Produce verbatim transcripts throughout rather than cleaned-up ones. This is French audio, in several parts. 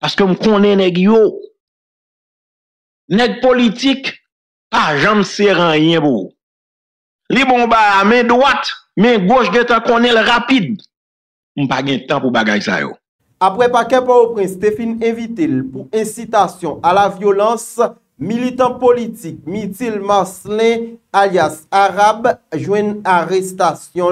Parce que je connais nèg yo. Nèg politique, pas jamais c'est rien pour. Li bon ba main droite, main gauche de temps connaît le rapide. On pas gain temps pour bagay ça yo. Après paquet Port-au-Prince, Stéphine invite pour incitation à la violence, militant politique Mithil Maslin alias Arabe joint arrestation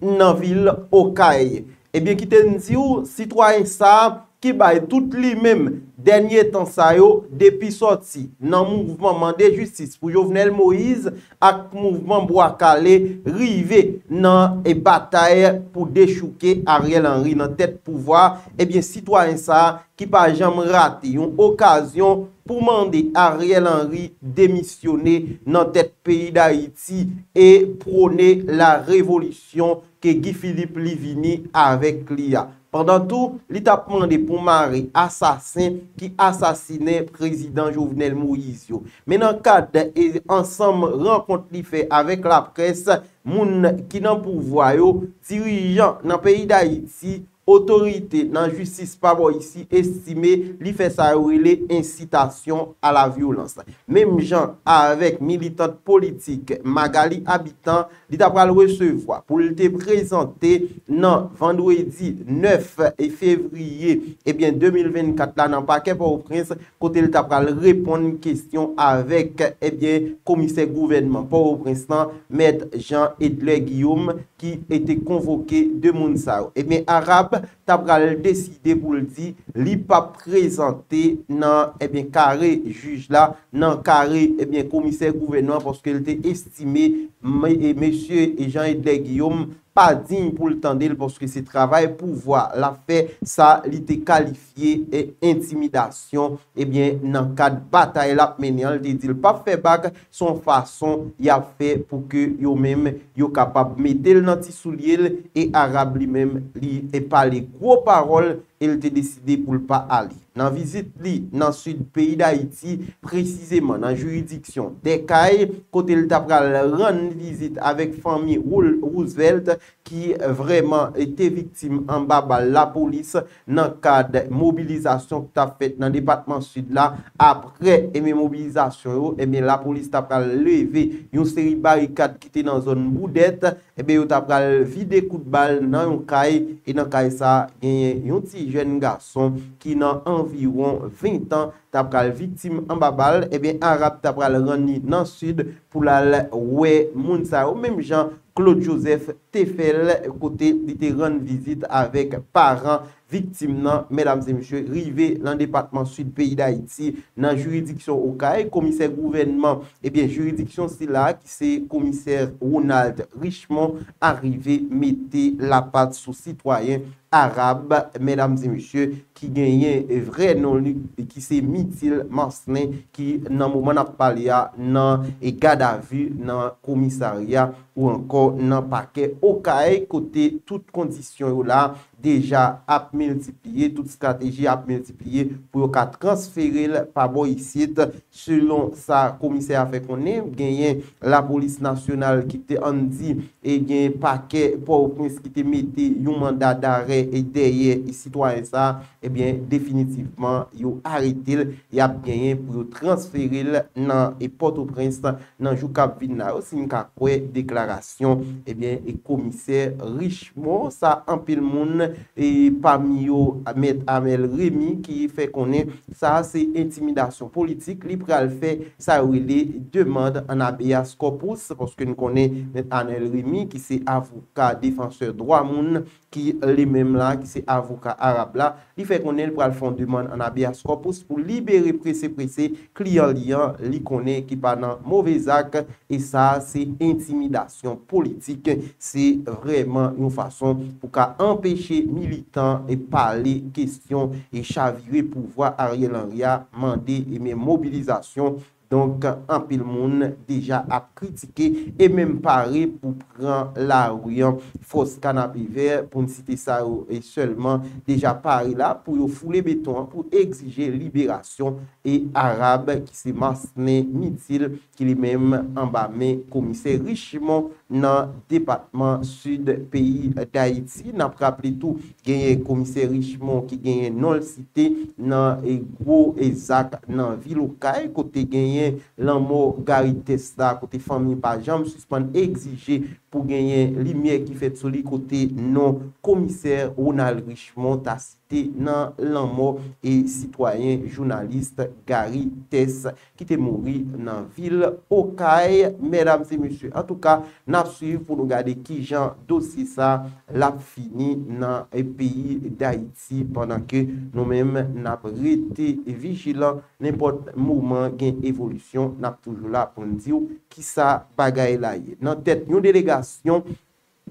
dans ville Okaï. Et bien qui te dit ou citoyen ça qui baille tout lui même dernier temps ça yo depuis sorti dans mouvement mandé justice pour Jovenel Moïse ak mouvement Bois-Calais rivé dans et bataille pour déchouquer Ariel Henry dans tête pouvoir. Et bien citoyen ça qui pas jamais raté une occasion pour demander Ariel Henry démissionner dans tête pays d'Haïti et prôner la révolution que Guy Philippe Livini avec l'I A. Pendant tout, il a demandé pour Marie assassin qui assassinait le président Jovenel Moïse. Mais dans le cadre et ensemble rencontre qu'il fait avec la presse, moun qui dans pouvoir yo, dirigeant dans pays d'Haïti, autorité dans justice pas ici estimé li fait ça relé incitation à la violence. Même gens avec militante politique Magali Habitant li t'a pral recevoir pour te présenter non vendredi neuf février et bien deux mille vingt-quatre là dans paquet Port-au-Prince côté li t'a pral répondre question avec et bien commissaire gouvernement Port-au-Prince maître Jean Ednel Guillaume qui était convoqué de Mounsao. Et bien Arabe t'as décidé pour le dire, li pa présenté dans eh bien carré juge là, dans carré eh bien commissaire gouvernement parce qu'il était estimé monsieur et Jean Ednel Guillaume pas digne pour le temps parce que c'est travail pouvoir la fait ça il était qualifié et intimidation et bien dans cadre bataille la mener il dit pas faire bac son façon il a fait pour que yo même yo capable mettre le nanti soulier et arabe lui même li et pas les gros paroles il te décidé pour pas aller dans visite li dans sud pays d'Haïti précisément dans juridiction d'Ekaï côté il t'a rendre visite avec famille Roosevelt qui vraiment était victime en bas de la police dans cadre mobilisation que t'a fait dans département sud là après et mobilisation et bien la police t'a levé une série barricade qui était dans zone boudette et bien t'a vidé coup de balle dans un caille et dans caille ça gagné un petit jeune garçon qui n'a environ vingt ans tapral victime en babal et bien arabe tapral rani dans sud pour la ouais moun sa ou même Jean Claude Joseph te fait côté li te rendre visite avec parents victimes nan mesdames et messieurs rivé dans département sud pays d'Haïti dans juridiction Okaï commissaire gouvernement et bien juridiction c'est là qui c'est commissaire Ronald Richemond arrivé mettez la patte sous citoyen arabe mesdames et messieurs qui gagnait vrai non qui c'est Mithil Maslin qui dans moment n'a parlé dans et garde à vue dans commissariat ou encore dans paquet Okaï côté toutes conditions là déjà a multiplié toute stratégie a multiplié pour qu'a transférer par boycite selon sa commissaire a fait connait gagné la police nationale qui était en dit et gagné paquet Port-au-Prince qui était metté un mandat d'arrêt et derrière les citoyens ça et bien définitivement yo arrêté y a gagné pour transférer dans et Port-au-Prince dans jou k'ap vinn là aussi une déclaration et bien et commissaire Richemond ça en pile monde et parmi eux Amel Remy qui fait qu'on est ça c'est intimidation politique li pral fait ça relé demande en habeas corpus parce que nous connaît Amel Remy qui c'est avocat défenseur droit moun qui les mêmes là qui c'est avocat arabe là il fait qu'on est pral fond demande en habeas corpus pour libérer pressé pressé client liant li connaît qui pas dans mauvais acte et ça c'est intimidation politique c'est vraiment une façon pour qu'a empêcher militants et parler question et chavirer pouvoir Ariel Henry a mandé et même mobilisation donc en pile monde déjà a critiqué et même paré pour prendre la rue fausse canapé vert pour citer ça et seulement déjà paré là pour fouler béton pour exiger libération et arabe qui c'est Maslin Mithil qui lui-même en bas mais commissaire Richemond dans le département sud pays d'Haïti. Nous avons rappelé tout, le commissaire Richemond qui a non cité dans le gros exact dans la ville au Caille, côté gagné l'amour Gary Testa, côté famille par jambe, suspend exiger pour gagner lumière qui fait sur le côté non commissaire Ronald Richemond a cité dans l'amour et citoyen journaliste Gary Tess qui est mort dans ville au Caille. Mesdames et messieurs, en tout cas, nous allons suivre pour nous regarder qui Jean dossier ça l'a fini dans le pays d'Haïti pendant que nous-mêmes n'avons été vigilants. N'importe moment gain évolution, n'a toujours là pour nous dire qui ça bagaille là. Dans tête une délégation,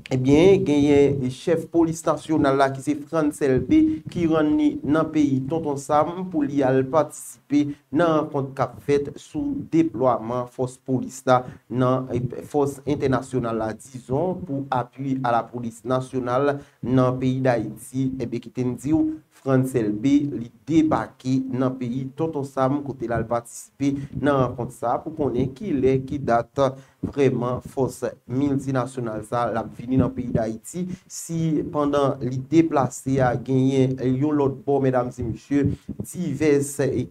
eh bien, gagne chef police nationale là qui c'est Frantz Elbe qui rentre dans pays Tonton Sam pour y aller participer dans rencontre qu'a faite sous déploiement force police là dans force internationale là disons pour appui à la police nationale dans pays d'Haïti. Eh bien, qui t'en dit Frantz Elbe li débarqué dans pays Tonton Sam côté là participer dans rencontre ça pour connaître qui est qui date vraiment force multinationale ça la fini dans le pays d'Haïti si pendant les déplacés a gagné yon l'autre bord, mesdames et messieurs, divers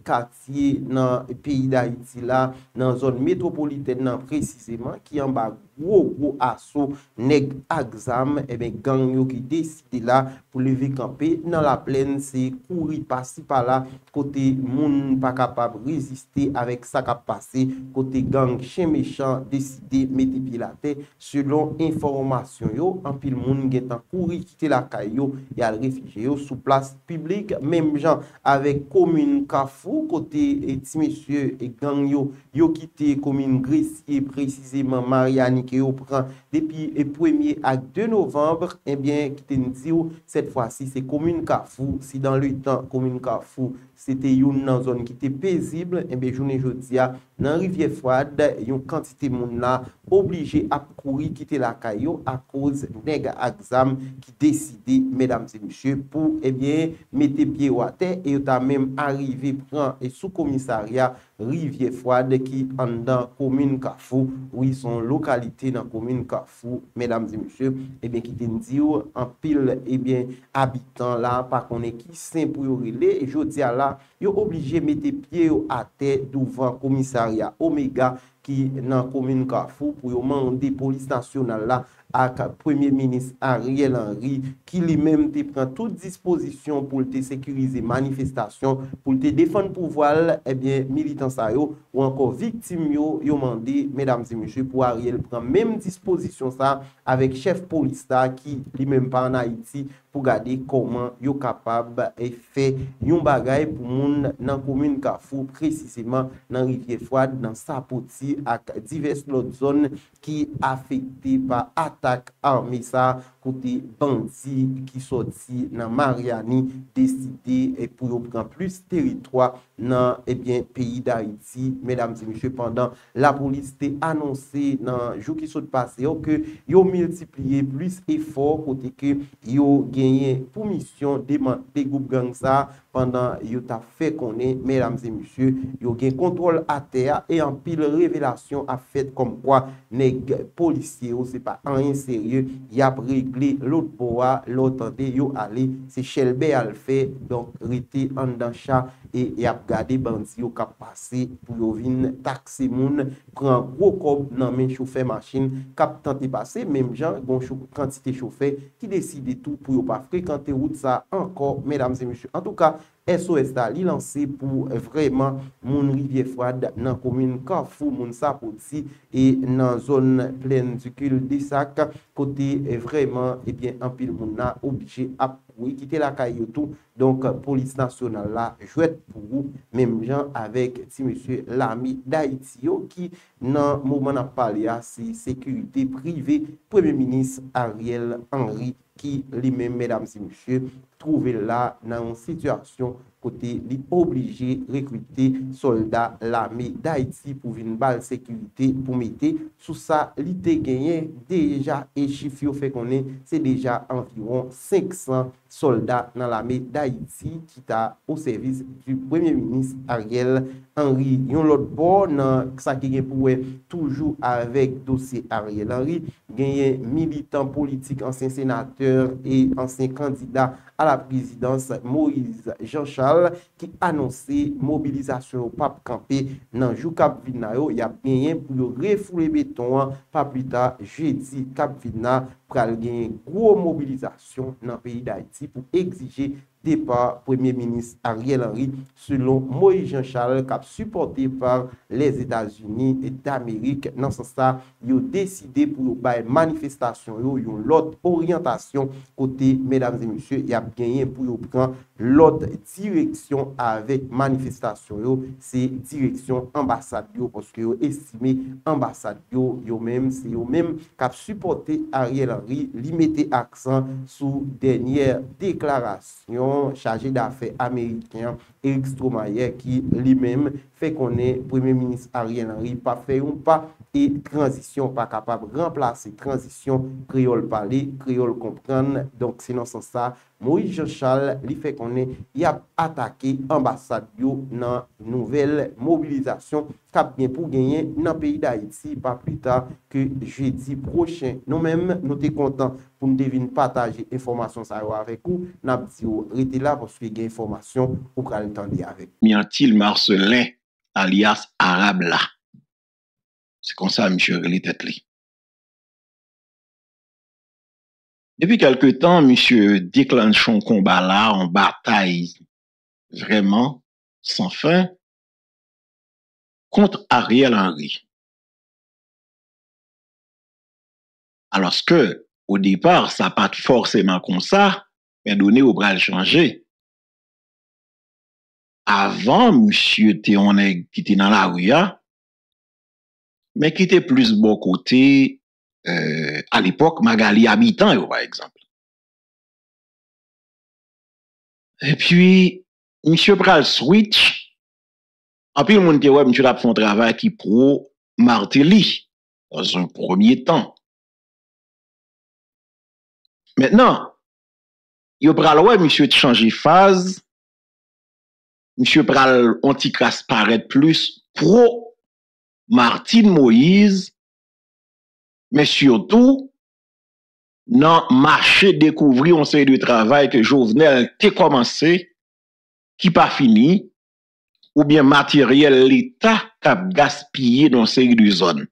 quartiers dans le pays d'Haïti là dans zone métropolitaine nan, précisément qui en bas gros gros assaut nèg exam et ben gang yo qui décidé là pour lever camper dans la plaine c'est courir passer par là côté moun pas capable résister avec ça qu'a passé côté gang chien méchant décidé mettre pilaté selon information yo en pile moun gèt en courir quitter la caillou et al réfugier sous place publique même gens avec commune Kafou côté ti monsieur et gang yo yo quitté commune Gris et précisément Mariani qui prend depuis le premier à deux novembre, eh bien, qui te dit, cette fois-ci, c'est commune Kafou. Si dans le temps, commune Kafou, c'était une zone qui était paisible, eh bien, journée aujourd'hui, dans Rivière Froide, une quantité de monde là, obligé à courir, quitter la caillou à cause nèg exam qui décidé, mesdames et messieurs, pour, eh bien, mettre pied à terre et t'as même arrivé, prend et sous-commissariat Rivière Froide qui en dans commune Kafou, où ils sont localisés dans la commune Kafou, mesdames et messieurs, et bien qui te dit en pile et bien habitant là par qu'on est qui saint pour relé et je dis à là yo obligé mettre pied à terre devant commissariat Omega qui dans commune Kafou pour demander police nationale là ak premier ministre Ariel Henry qui lui-même te prend toute disposition pour te sécuriser manifestation pour te défendre pouvoir et bien militants ça yo ou encore victime yo yo mandé mesdames et messieurs pour Ariel prend même disposition ça avec chef police là qui lui-même pas en Haïti pour garder comment yo capable et fait yon bagay pour moun dans commune Kafou précisément dans Rivière Froide dans Sapoti ak diverses autres zones qui affectées par attaque armée ça côté bandit qui sorti dans Mariani décidé et pour prendre plus territoire dans et bien pays d'Haïti mesdames et messieurs pendant la police t'est annoncé dans jour qui sont passé que yo multiplié plus effort côté que yo gagné pour mission démanteler groupe gang ça pendant yo t'a fait connaître mesdames et messieurs yo gain contrôle à terre et en pile révélation a fait comme quoi nèg policier c'est pas en sérieux y a réglé l'autre bois l'autre de yo aller c'est Shelbe al fait donc rete en dans chat et y a gardé bandi yo cap passer pour yo vinn taxi moun prend gros cob nan men chauffeur machine cap tenter passer même gens bon quantité chauffeur qui décide tout pour yo pas fréquenter route ça encore mesdames et messieurs en tout cas S O S a li lancé pour vraiment moun Rivière Froide dans commune Kafou moun Sapoti et dans zone pleine du cul de sac côté vraiment et bien en pile moun a obligé à quitter la caillou tout donc police nationale là jouet pour vous même gens avec ti monsieur l'ami d'Haïti qui dans moment n'a parlé c'est sécurité privée premier ministre Ariel Henry qui lui-même mesdames et messieurs trouvé là dans une situation côté li obligé recruter soldats l'armée d'Haïti pour une balle sécurité pour mettre sous ça li te gagné déjà et chiffre fait qu'on est c'est déjà environ 500 soldats dans l'armée d'Haïti qui t'a au service du premier ministre Ariel Henry. Yon l'autre bord nan ça qui est pour toujours avec dossier Ariel Henry, gagné militant politique, ancien sénateur et ancien candidat à la présidence Moïse Jean-Charles qui annonçait mobilisation au pape campé dans jou Cap Vina yo, y a gagné pour refouler béton pas plus tard jeudi Cap Vina pral gagné gros mobilisation dans pays d'Haïti pour exiger départ Premier ministre Ariel Henry selon Moïse Jean-Charles cap supporté par les États-Unis et d'Amérique. Dans ce sens, ils ont décidé pour une manifestation, ils ont l'autre orientation côté, mesdames et messieurs, ils ont gagné pour prendre l'autre direction avec manifestation, c'est direction ambassade parce que ils estimé ambassade yo même c'est yo même cap supporté Ariel Henry, li mettait accent sur dernière déclaration chargé d'affaires américain Eric Stromayer qui lui-même fait qu'on est premier ministre Ariel Henry pas fait ou pas et transition pas capable remplacer transition créole parler créole comprendre donc sinon sans ça Moïse Jean-Charles lui fait qu'on est il a attaqué ambassade yo dans nouvelle mobilisation cap bien pour gagner dans pays d'Haïti pas plus tard que jeudi prochain. Nous-mêmes nous sommes contents pour nous deviner partager information ça avec vous n'a dit restez là parce que gain information pour qu'on entende avec Mithil Maslin alias arabe là. C'est comme ça, M. Relé Tetli. Depuis quelque temps, M. déclenche un combat là, en bataille vraiment sans fin contre Ariel Henry. Alors que, au départ, ça n'a pas forcément comme ça, mais donné au bras le changer. Avant, M. Théonègue qui était dans la rue, mais qui était plus bon côté, euh, à l'époque, Magali Habitant, par exemple. Et puis, monsieur pral switch, en plus, le monde dit, ouais, monsieur a fait un travail qui pro Martelly, dans un premier temps. Maintenant, il pral, ouais, monsieur changer phase, monsieur pral anti-crasse paraître plus pro Martin Moïse, mais surtout, dans le marché découvrir un série de travail que Jovenel a commencé, qui pas fini, ou bien matériel l'État qui a gaspillé dans une série de zones.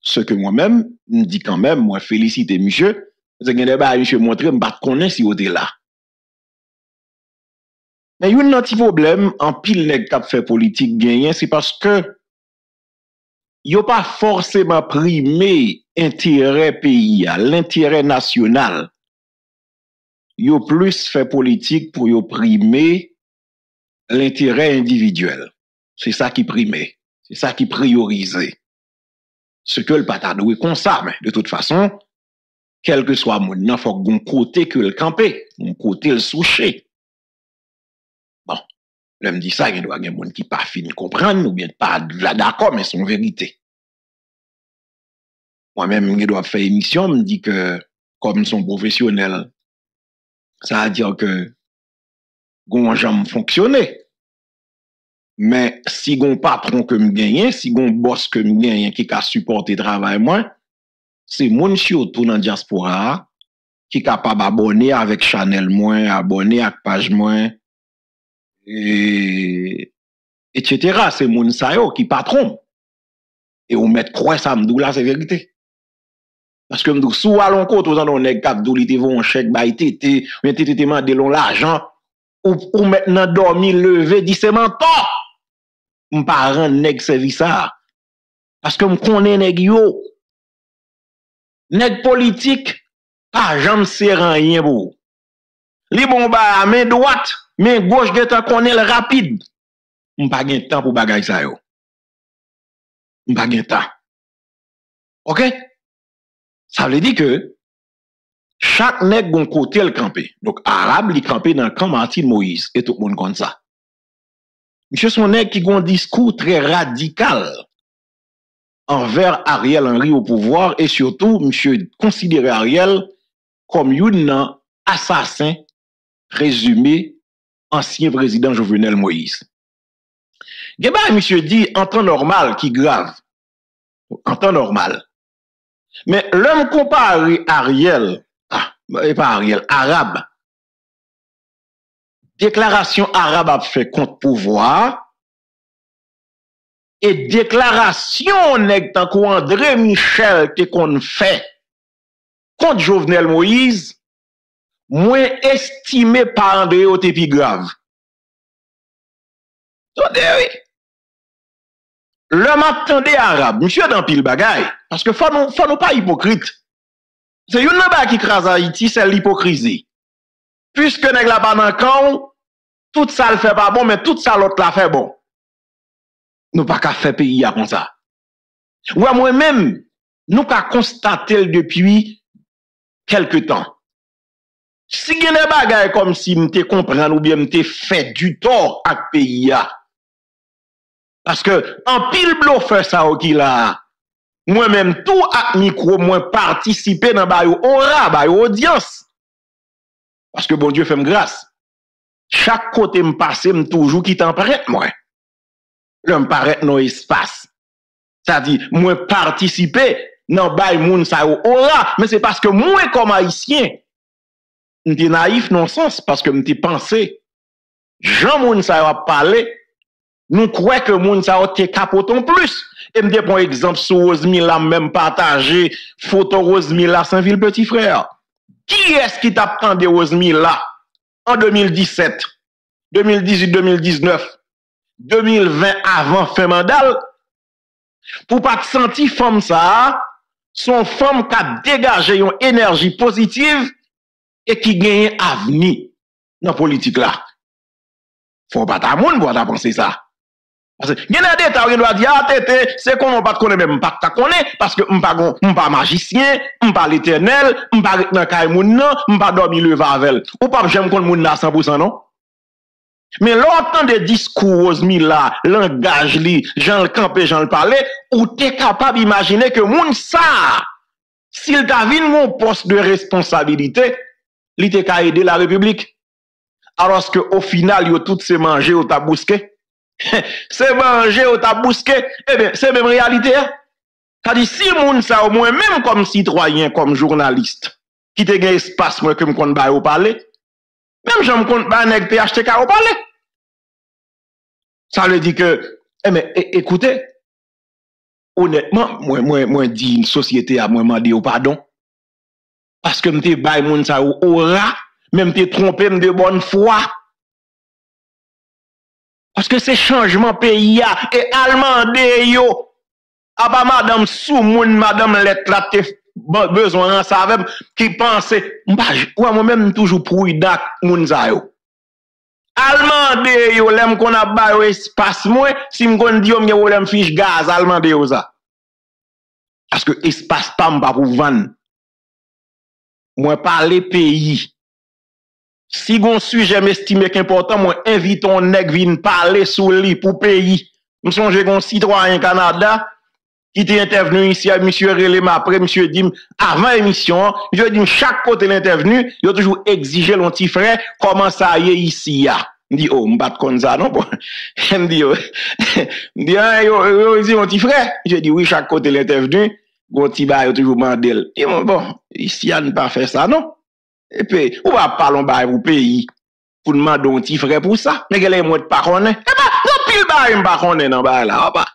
Ce que moi-même, je dis quand même, moi félicite monsieur, parce que bah, monsieur montré, je ne connais pas si vous êtes là. Mais il y a un petit problème, en pile les cap fait politique gagné, c'est parce que yo pas forcément primé intérêt pays, l'intérêt national. Yo plus fait politique pour yo primer l'intérêt individuel. C'est ça qui primait, c'est ça qui priorisait. Ce que le patadoué comme ça, mais de toute façon, quel que soit mon nom, faut qu'on côté que le camper, on côté le souché. Bon. L'homme dit ça, il doit y avoir des gens qui ne pas fin comprendre ou bien pas d'accord, mais c'est vérité. Moi-même, je dois faire émission, je me dis que, comme son professionnel, ça veut dire que, gon jam fonctionner. Mais si gon patron que me gagne, si gon boss que me gagne qui a supporté travail moi, c'est mon surtout dans la diaspora qui est capable d'abonner avec Chanel moins, abonner avec page moins. Et, etc. C'est moun sa yo qui patron. Et on met croix ça m'dou là, c'est vérité. Parce que m'dou sou alon kote, ou zan on nèg kap dou li te vont chèque bay tété, ou bien tété mandé lon l'argent, ou, ou maintenant dormi, levé, dit c'est menton. M'pa rend nèg servi ça. Parce que m'konne nèg yo. Nèg politique, pas jam se rien bo. Li bon ba main droite. Mais gauche de temps qu'on est le rapide. On n'a pas de temps pour bagay ça yo. On n'a pas de temps. OK? Ça veut dire que chaque nèg gon côté le campé. Donc arabe li campé dans le camp Martin Moïse et tout le monde comme ça. Monsieur son nèg qui gon un discours très radical envers Ariel Henry au pouvoir et surtout monsieur considérer Ariel comme un assassin résumé ancien président Jovenel Moïse. Geba, monsieur dit, en temps normal, qui grave. En temps normal. Mais l'homme comparé Ariel, ah, pas Ariel, arabe, déclaration arabe a fait contre pouvoir, et déclaration nèg tant qu'André Michel te qu'on fait contre Jovenel Moïse, moins estimé par André au te pi grave. L'homme attendait arabe, monsieur dans pile bagay, parce que faut nous, faut nous pas hypocrite. C'est une bagay qui crase Haïti, c'est l'hypocrisie. Puisque nèg la pas dans camp, tout ça le fait pas bon, mais tout ça l'autre la fait bon. Nous pas qu'à faire pays comme ça. Ouais, moi-même, nous pas constater depuis quelque temps. Si il y a des bagages comme si m'te comprendre ou bien m'te fait du tort à pays. Parce que, en pile bluffer ça ou qui là, moi-même tout à micro, moi participer dans ba yo aura, ba yo audience. Parce que bon Dieu fait me grâce. Chaque côté me passe, me toujours qui t'en prête, moi. L'homme paraît dans l'espace. Ça dit, moi participer, non, bah, moun sa yo aura, mais c'est parce que moi, comme haïtien, m'te naïf non sens, parce que m'te pensé, Jean moun sa yo a parlé, nous croyons que moun sa yo te capoton plus. Et m'te prend exemple sur Rosemilla, même partagé, photo Rosemilla, Saint-Ville, petit frère. Qui est-ce qui t'a attendu Rosemilla en deux mille dix-sept, deux mille dix-huit, deux mille dix-neuf? deux mille vingt avant fin mandal pour pas te sentir femme ça son femme qui a dégagé une énergie positive et qui gagne avenir dans politique là faut pas ta moun pour ta penser ça parce que gen des détails doit dire ah tété c'est qu'on pas connaît même pas ta connaît parce que on pas on pas magicien on pas l'Éternel on pas dans kay moun non on pas dormir le vavel ou pas j'aime qu'on moun là cent pour cent non. Mais l'autant de discours, Rosemilla, langage li, Jean le campé, Jean le parler, ou t'es capable d'imaginer que moun sa, s'il t'a vu mon poste de responsabilité, il t'es qu'à aider la République. Alors que, au final, yo tout se manger ou t'a bousqué. Se manger ou t'a bousqué, eh bien, c'est même réalité. C'est-à-dire, si moun sa, au moins, même comme citoyen, comme journaliste, qui te gagne espace, moi, que m'konne ba ou parler, même j'en compte pas un P H T K au palais. Ça veut dire que, eh mais, écoutez, honnêtement, moi, moi, moi, dis une société à moi, m'en dis au pardon. Parce que m'te bail moun sa ou aura, même m'te trompé m'de bonne foi. Parce que c'est changement pays a, et allemand de yo, à pas madame sou moun, madame lettre la te besoin en savem qui pense ou moi-même toujours prouille dak moun sa yo allemand de yo l'aime qu'on a ba yo espace moi si m'gon di yo m'y ou fiche gaz allemand de yo ça parce que espace pas m'pa pou vendre moi parler pays si gon sujet m'estime qu'important moi invite on nèg vinn parler sou li pou pays m'songe gon citoyen Canada qui était intervenu ici à monsieur Relema après monsieur Dim avant émission monsieur Dim chaque côté l'intervenu il a toujours exigé l'on petit frère comment ça y est ici là dit oh m'bat comme ça non bon me dit dit yo dit mon petit frère je dis oui chaque côté l'intervenu gon petit ba yo toujours mandel et bon ici on ne pas faire ça non et puis on va parler ba au pays pour demander un petit frère pour ça mais qu'elle est moi pas connaît et ben pile ba m'pas connaît dans ba là pas.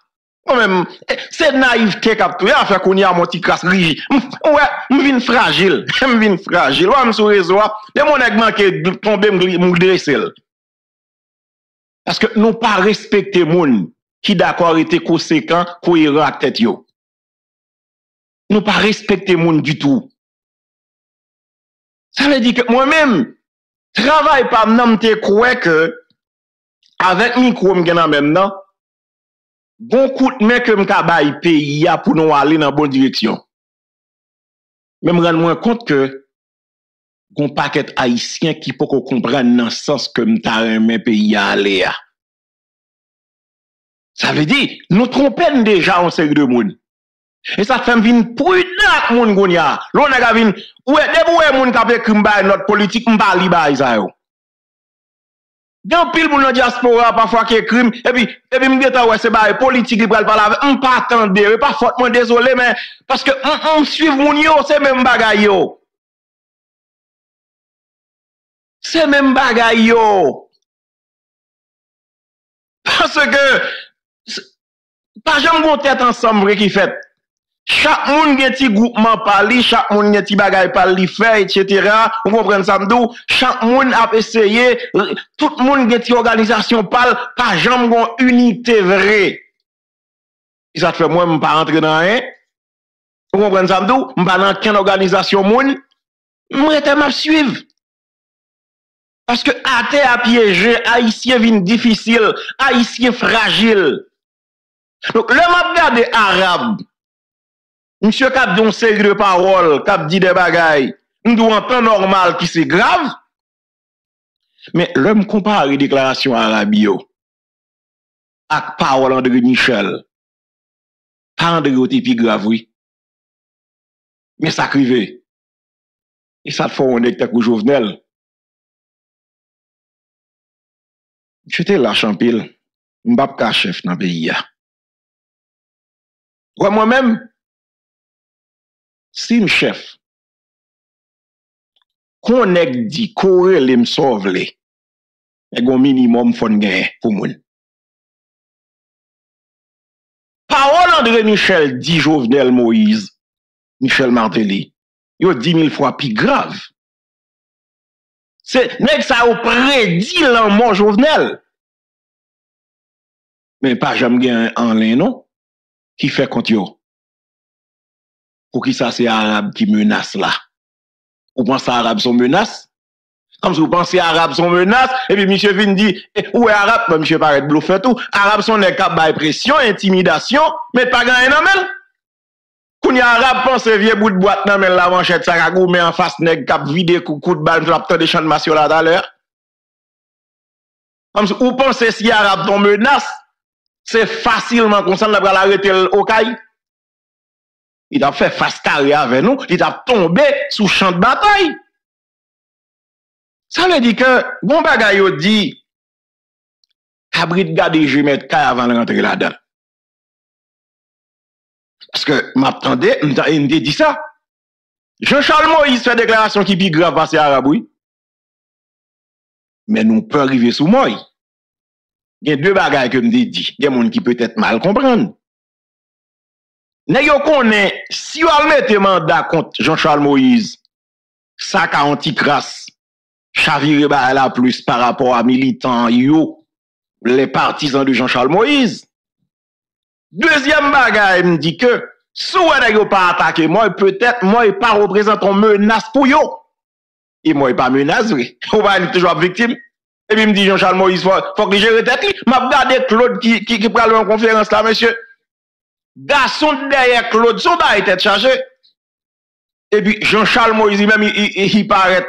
C'est naïveté capturée à faire qu'on y a mon petit casse rigide. Ouais, m'vin fragile, m'vin fragile. Ouais, m'sou réseau. Les monègres qui tombent m'dresser. Parce que nous pas respecter moun qui d'accord était conséquent, cohérent à tête yo. Nous pas respecter moun du tout. Ça veut dire que moi-même, travail pas m'nam te croire que, avec micro m'gena même nan, bon coup de main que m'kabaye pays pour nous aller dans la bonne direction. Mais me rends moins compte que gon paquet haïtien qui peut comprendre dans le sens que m'ta remet pays à aller. Ça veut dire, nous trompons déjà en série de monde. Et ça fait m'vin prudent moun gonya. L'on a gavin, ouais, deboué moun kapé krimba notre politique m'ba li ba isa yo. Gen pile moun nan diaspora parfois qui crime et puis et puis m'geta ouais c'est ba politique li pral parler on pas attendre pas fortement désolé mais parce que on on suivre moun yo c'est même bagay yo. C'est même bagay yo. Parce que pas jamais bon tête ensemble qui fait. Chaque moun gen ti groupement parli, chaque moun gen ti bagay parli fait, et cetera. Vous comprenez ça m'dou? Chaque moun a essayé, tout moun gen ti organisation parle, pas jambe gon unité vraie. Ça te fait moi m'pa rentrer dans rien. Vous comprenez ça m'dou? M'pa dans ken organisation moun, m'rete m'a suivre. Parce que athée a piégé, haïtien vin difficile, haïtien fragile. Donc le m'a regardé arabe. Monsieur Cap don série de paroles, Cap dit des bagailles, nous doit en temps normal qui c'est grave. Mais l'homme compare les déclarations arabio avec parole André Michel. Pas André au tipi grave, oui. Mais ça crive. Et ça te fait un état que Jovenel. J'étais là, champil. M'bap ka chef dans le pays. Ouais, moi-même. Si m'chef, qu'on ek di kore le m'sauve le, e gon minimum fon gen pou moun. Parole André Michel dit Jovenel Moïse, Michel Martelly, yo dix mille fois pi grave. C'est nèg sa ou prédit l'an mon Jovenel. Mais pas jamais gen en lin non, qui fait kont yo. Pour qui ça c'est arabe qui menace là? Vous pensez arabe sont menace? Comme si vous pensez arabe sont menace, et puis monsieur Vin dit, eh, où est arabe? Ben, monsieur paraît bluffer tout. Arabe sont des cap by pression, intimidation, mais pas grand namel. Quand y a arabe pense vieux bout de boîte namel la manchette ça gagou mais en face nèg cap vider coup de balle j'attends des champs de masio là tout à l'heure. Comme si vous pensez si arabe sont menace, c'est facilement comme ça on va l'arrêter au caille. Il a fait face carré avec nous, il a tombé sous champ de bataille. Ça veut dire que, bon bagay yo dit, abri de garder je mets kay avant de rentrer là-dedans. Parce que, m'attendais, m'tendais dit ça. Jean-Charles Moïse fait déclaration qui pi grave passé à Araboui. Mais nous peut arriver sous moi. Il y a deux bagailles que m'dit dit. Il y a des gens qui peut-être mal comprendre. N'ayons qu'on est, si on mette mandat contre Jean-Charles Moïse, ça qu'a anti-crasse, chavire ba la plus par rapport à militants, yo, les partisans de Jean-Charles Moïse. Deuxième bagaille, me dit que, si on n'a pas attaqué moi, peut-être, moi, pas représentant menace pour yo. Et moi, pas menace, oui. On va être toujours victime. Et puis, me dit Jean-Charles Moïse, faut, faut que j'aie tête, m'a regardé Claude qui, qui, qui prend en conférence là, monsieur. Garçon derrière Claude, son bail était chargé. Et puis Jean-Charles Moïse, même il paraît,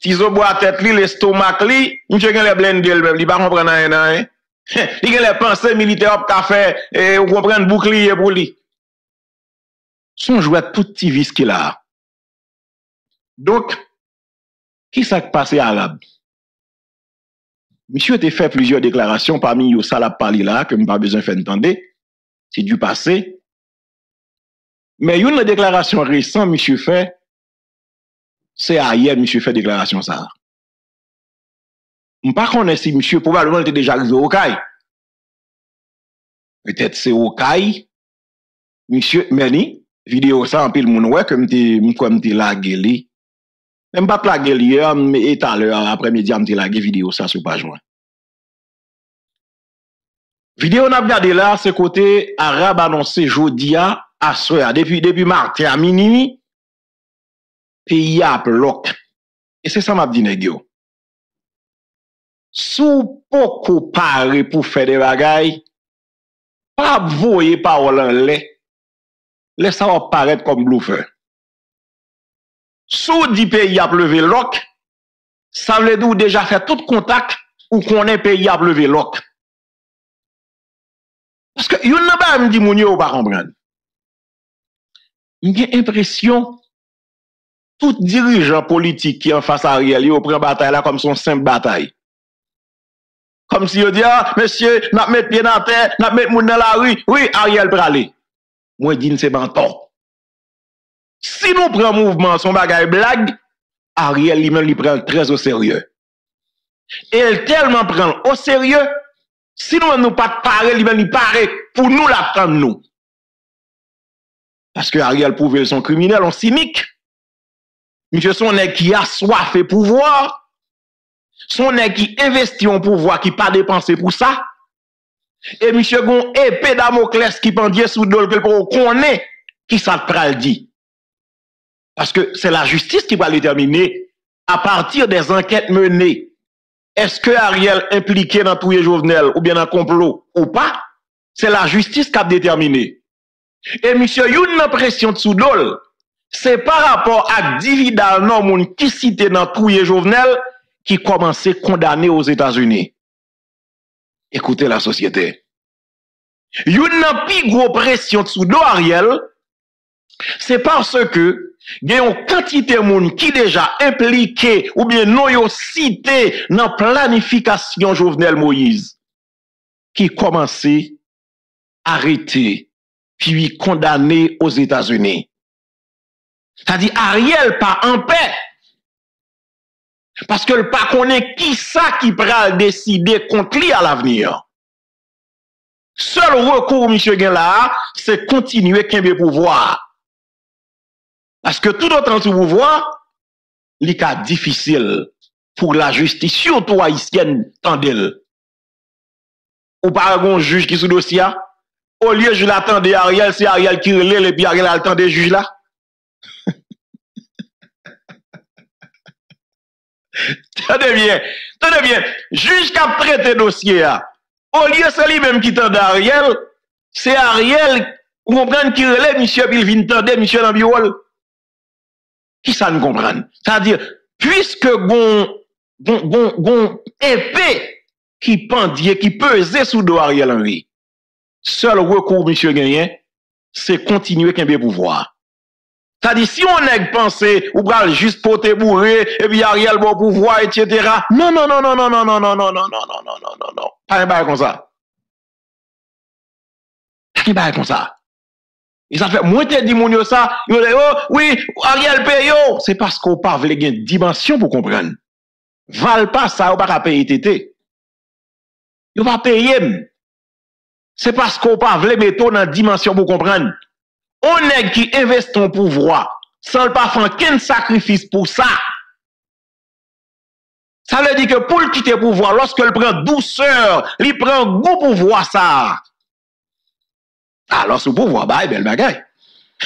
tiso boit tête li, l'estomac li, monsieur gen les blendel même, il pas comprendre rien. Il gen les pensées militaires qu'a fait et on comprendre bouclier pour lui. Son jouet tout petit vis qu'il a. Donc qui ça qui passé arabe? Monsieur a fait plusieurs déclarations parmi yo ça la parler là que pas besoin faire entendre. C'est du passé. Mais une déclaration récente, monsieur fait, c'est hier, monsieur fait déclaration ça. Je ne connais pas si monsieur, probablement, était déjà arrivé au C A I. Peut-être c'est au C A I. Monsieur, Meni, vidéo ça, en pile, mon ouais, comme t'es, comme t'es lagué. Même pas plagué hier, mais tout à l'heure, après-midi, on t'es lagué vidéo ça, sur pas joint. Vidéo n'a regardé là, c'est côté arabe annoncé jodia à soir. Depuis, depuis mardi à minuit, pays à bloc. Et c'est ça m'a dit, négio. Sous beaucoup paré pour faire des bagailles, pas voyer parole en lait, laisse ça apparaître comme bluffeur. Sous dit pays à lever loc, ça veut dire déjà fait tout contact ou qu'on est pays à lever loc. Parce que yon n'a pas dit moun yo pas comprendre. J'ai l'impression tout dirigeant politique qui en face à Ariel, il prend bataille là comme son simple bataille. Comme si on dit, ah, monsieur, n'a pas mis pied dans la terre, n'a pas mis moun dans la rue. Oui, Ariel Bralé. Moi, je dis, c'est mentor. Si nous prenons mouvement, son bagage blague, Ariel lui-même lui prend très au sérieux. Et elle tellement prend au sérieux, si nous ne pas parler, lui-même lui paraît pour nous l'attendre nous. Parce que Ariel prouve son criminel, on cynique. Monsieur son nèg qui a soif et pouvoir. Son nèg qui investit en pouvoir, qui pas dépensé pour ça. Et monsieur gon épée Damoclès qui pendait sous dol que pour connaît qui ça pral dit. Parce que c'est la justice qui va déterminer à partir des enquêtes menées. Est-ce que Ariel impliqué dans tout les Jovenel ou bien dans complot ou pas? C'est la justice qui a déterminé. Et monsieur, il y a une impression de soudol. C'est par rapport à dividal non moun qui cité dans Trouye Jovenel qui commençait à condamner aux États-Unis. Écoutez la société. Il y a une plus grosse pression de soudol Ariel. C'est parce que il y a une quantité de moun qui déjà impliqué ou bien non yon cité dans planification Jovenel Moïse qui commençait à arrêter. Puis condamné aux États-Unis. C'est-à-dire, Ariel pas en paix. Parce que le pas connaît qui ça qui pral décider contre lui à l'avenir. Seul recours, monsieur Genla, c'est continuer qu'il y ait pouvoir. Parce que tout autant sous pouvoir, il est difficile pour la justice, surtout haïtienne, tandel. Ou par un juge qui sous dossier. Au lieu je l'attendais Ariel, c'est Ariel qui relève et puis Ariel a le temps des juges là. Tenez bien, tenez bien. Juge qui a prêté dossier là. Au lieu c'est lui-même qui tendait Ariel, c'est Ariel, vous comprenez, qui relève monsieur, puis il vient tendre monsieur dans le bureau. Qui ça nous comprend? C'est-à-dire, puisque gon, gon, gon, gon épée qui pendier, qui pesait sous dos Ariel Henry. Seul recours, monsieur Gagné, c'est continuer qu'un bien pouvoir. C'est-à-dire, si on a pensé, ou bral juste poté bourré, et puis Ariel bon pouvoir, et cetera. Non, non, non, non, non, non, non, non, non, non, non, non, non, non, non, non. Pas un bail comme ça. Pas un bail comme ça. Et ça fait, moi, t'es dit, mon yo, ça, yo, oh, oui, Ariel payo. C'est parce qu'on parle de une dimension pour comprendre. Val pas ça, ou pas payer tété. Yo va payer. C'est parce qu'on parle de mettre dans dimension pour comprendre. On est qui investit en pouvoir sans le pas faire aucun sacrifice pour ça. Ça veut dire que pour le quitter pouvoir, lorsque le prend douceur, il prend goût pour voir ça. Alors, sous pouvoir, bah, belle bagaille.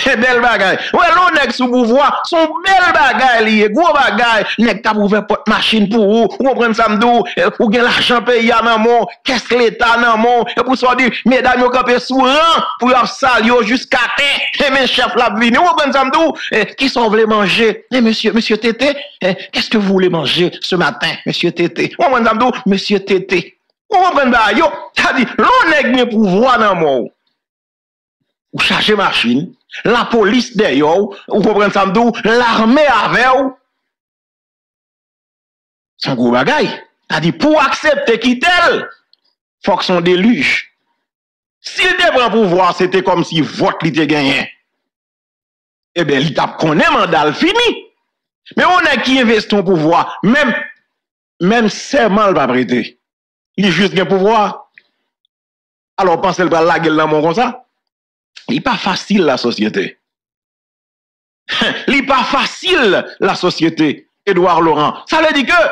Belle bagaille. Ouais, l'on est sous pouvoir, son belle bagaille, lié, gros bagaille. N'est que ouvert porte machine pour vous, vous prenez ça m'dou, vous gagnez l'argent payé à maman, qu'est-ce que l'État n'a mon, et pour ça dire, mesdames, vous campez sourant, pour y avoir salio jusqu'à terre, et mes chefs la vini, vous prenez ça m'dou, qui sont voulez manger, et monsieur, monsieur Tété, qu'est-ce que vous voulez manger ce matin, monsieur Tété, vous prenez ça m'dou, monsieur Tété, vous prenez ça yo, c'est-à-dire, l'on est gagné pour voir dans mon. Ou charger machine, la police derrière, ou comprenez ça m'dou, l'armée avec ou. C'est un gros bagay. T'as dit, pour accepter qui tel, faut que son déluge. S'il te prend pouvoir, c'était comme si vote li te gagné. Eh bien, il tape qu'on est mandat fini. Mais on a qui investit en pouvoir, même, même serment le pas prêter. Il juste gain pouvoir. Alors, pensez le bal la gueule dans mon comme ça. Il n'est pas facile la société. Il n'est pas facile la société, Édouard Laurent. Ça veut dire que,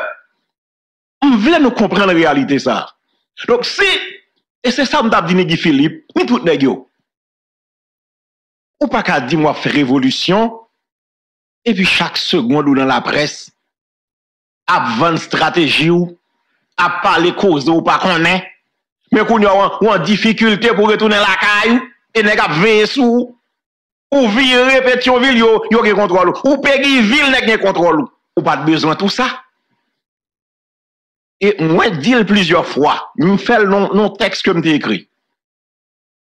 on veut nous comprendre la réalité ça. Donc si, et c'est ça que je dis, Guy Philippe, ni tout n'est yo. Ou pas qu'à dire, moi, faire révolution, et puis chaque seconde ou dans la presse, à vendre stratégie ou, à parler cause ou pas qu'on est, mais qu'on est en difficulté pour retourner la caille. Et nèg ap veye sou ou vire Pétionville yo yo gen contrôle ou Péguiville nèg gen contrôle ou pas de besoin tout ça. Et moi dit plusieurs fois, me fait non non texte que me écrit.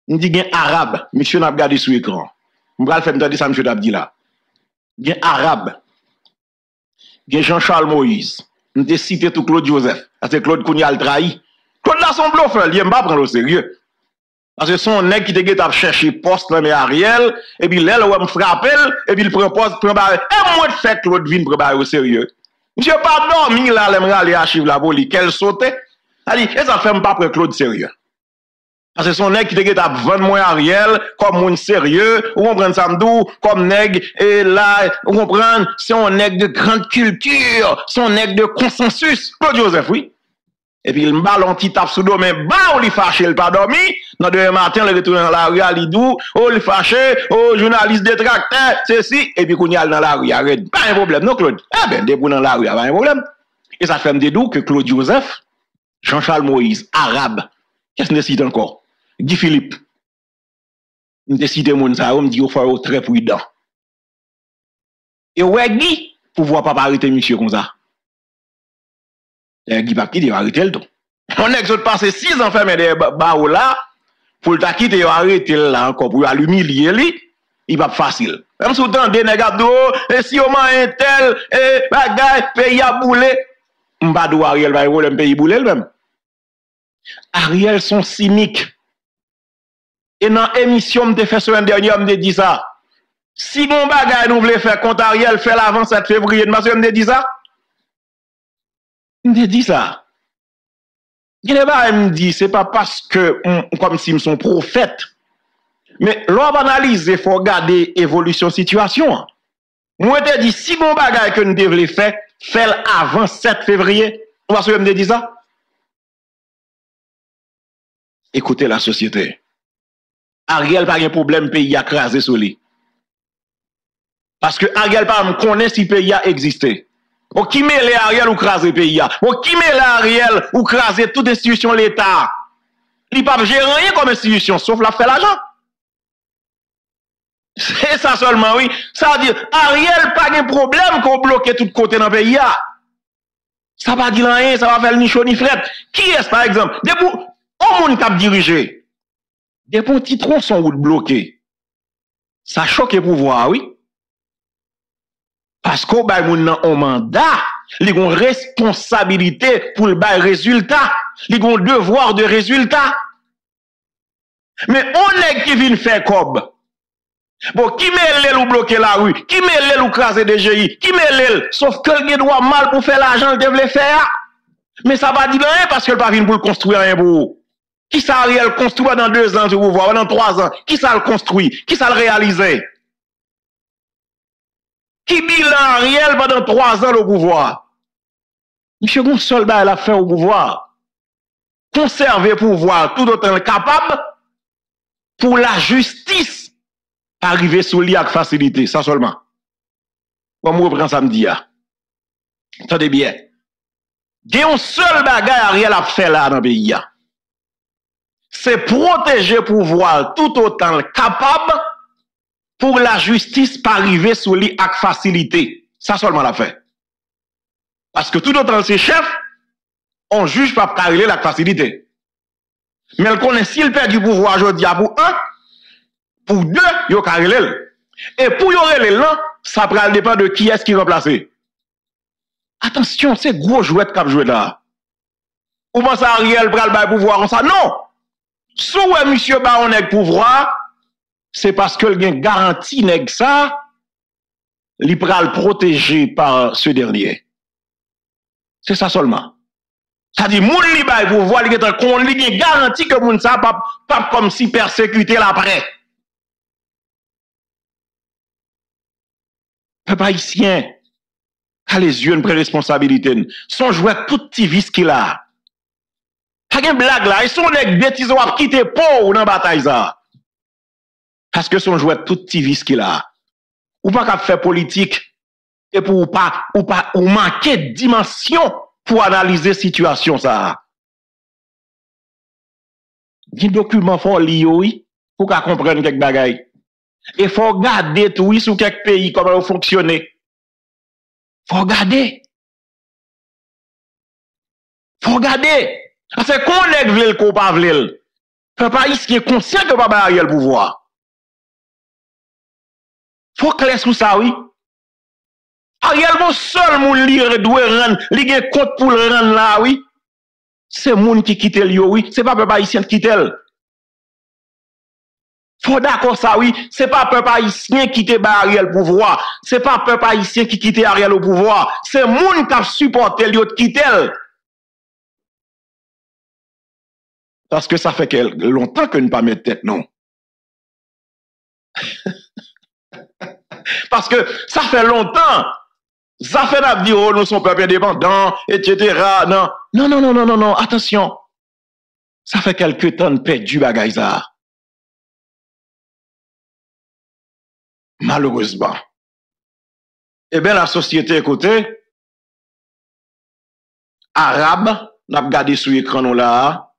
Me dit gen arabe, monsieur n'a regardé sur écran. Me va faire entendre ça monsieur t'a dit là. Gen arabe. Gen Jean-Charles Moïse, me cité tout Claude Joseph, parce que Claude Kounia le trahi, Claude là son bluff, il ne pas prendre au sérieux. Parce que son nèg qui te cherché poste dans les Ariel, et puis là, il frappe, et puis il propose, il prépare. Et moi, de fait, Claude vient préparer au sérieux. Monsieur, pardon, dormi là, il m'a allé archive la police, qu'elle sautait. Et ça ne fait pas prendre Claude sérieux. Parce que son nèg qui te vingt mois Ariel, comme moun sérieux, ou on prend Samdou, comme nèg, et là, ou on prend, c'est un nèg de grande culture, c'est un nèg de consensus. Claude Joseph, oui. Et puis, il m'a l'on tape sous dos, mais bah, on lui fâche, il n'a pas dormi. Dans deux matin, il retourne dans la rue, il dit, oh, il fâche, oh, journaliste détracté, ceci. Et puis, qu'on y a dans la rue, arrête, pas un problème, non, Claude? Eh bien, debout dans la rue, pas un problème. Et ça fait me dédou que Claude Joseph, Jean-Charles Moïse, arabe, qu'est-ce que c'est encore? Guy Philippe. Il décide mon ça, il me dit, il faut être très prudent. Et ouais, Guy, pour voir pas arrêter monsieur comme ça. Guy Papi, il va arrêter le tout. On est que passé six ans fermé des barreaux là, pour le taquet, il va arrêter là encore, pour l'humilier, il va pas facile. Même si vous tendez, et si on m'a un tel, et bagay, pays à bouler, m'badou Ariel, va y avoir un pays bouler le même. Ariel sont cyniques. Et dans l'émission, m'te fait semaine dernière, m'te dit ça. Si mon bagay nous voulons faire contre Ariel, fait l'avant sept février, m'te dit ça. Je dis ça. Je me dis, ce n'est pas parce que, comme si je suis prophète, mais l'on analyse, il faut regarder l'évolution de la situation. Moi, je dis, si mon bagage que nous devons faire, fais-le avant sept février. Vous voyez ce que je dis ça? Écoutez la société. Ariel n'a pas de problème, le pays a écrasé sur lui. Parce que Ariel ne connaît pas si le pays a existé. Ou qui met les Ariel ou crase le pays? Ou qui met les Ariel ou crase toute institution de l'État? Il pas gérer rien comme institution, sauf la fait l'argent. C'est ça seulement, oui. Ça veut dire, Ariel pas de problème qu'on bloque tout côté dans le pays. Ça va dire rien, ça va faire ni chaud ni frette. Qui est par exemple? Des pour, on moun cap dirigé. Des pour petits troncs sont bloqués. Ça choque le pouvoir, oui. Parce qu'on a un mandat, ils ont responsabilité pour le résultat, ils ont devoir de résultat. Mais on est qui vient faire comme. Bon, qui met ou bloquer la rue, qui met ou craser des G I, qui met sauf que le droit mal pour faire l'argent, il devait faire. Mais ça va dire rien parce qu'il ne vient pas pour construire un beau. Qui ça le construit dans deux ans, vous voir, dans trois ans, qui ça le construit, qui ça le réaliser? Qui bilan Ariel pendant trois ans au pouvoir? Monsieur Gon soldat l'a fait au pouvoir. Conserver le pouvoir tout autant capable pour la justice arriver sous lui avec facilité. Ça seulement. Comme vous reprenez samedi. Attendez bien. Il y a un seul bagage Ariel a fait là dans le pays. C'est protéger le pouvoir tout autant capable. Pour la justice pas arriver sous lui avec facilité. Ça seulement la fait. Parce que tout autant ses chefs, on juge pas par la facilité. Mais le connaît s'il perd du pouvoir aujourd'hui pour un, pour deux, il carré. Et pour y là, ça prend le dépend de qui est-ce qui remplace. Attention, c'est gros jouet qui a joué là. Ou pense à Ariel pral bay pouvoir on ça non. Sous monsieur Baron est pouvoir. C'est parce que le gain garanti nèg ça, li pral protégé par ce dernier. C'est ça seulement. Ça dit, moun li bay pour voir, li gain garanti que moun sa pas pa comme si persécuté l'après. Peuple haïtien, a les yeux une pré-responsabilité. Son jouet tout petit vice qu'il a. Pas de blague là, ils sont nèg bêtises ou ap kite pou dans bataille ça. Parce que son jouet tout petit vice qu'il a. Ou pas qu'à faire politique. Et pour ou pas, ou pas, ou manquer dimension pour analyser situation, ça. Il y a des documents font lié, pour qu'à comprendre quelques bagailles. Et faut regarder tout, sur quelques pays, comment ils fonctionnent. Faut regarder. Faut regarder. Parce qu'on est vle, qu'on pas vle. Papa, il est conscient que papa a eu le pouvoir. Faut clair sous ça, oui. Ariel, mon seul moun li doit rendre, li gen compte pour le rendre là, oui. c'est moun qui quitte le oui, c'est pas peuple haïtien qui quitte le. Faut d'accord ça oui, c'est pas peuple haïtien qui quitte Ariel au pouvoir, c'est pas peuple haïtien qui quitte Ariel au pouvoir, c'est moun qui a supporté le qui quitte le. Parce que ça fait longtemps que nous pas mettre tête non. Parce que ça fait longtemps. Ça fait l'avenir, oh, nous sommes peuple indépendant, et cetera. Non, non, non, non, non, non, non, attention. Ça fait quelque temps de perdu bagay ça. Malheureusement. Eh bien, la société, écoutez, arabe, n'a pas gardé sous l'écran là.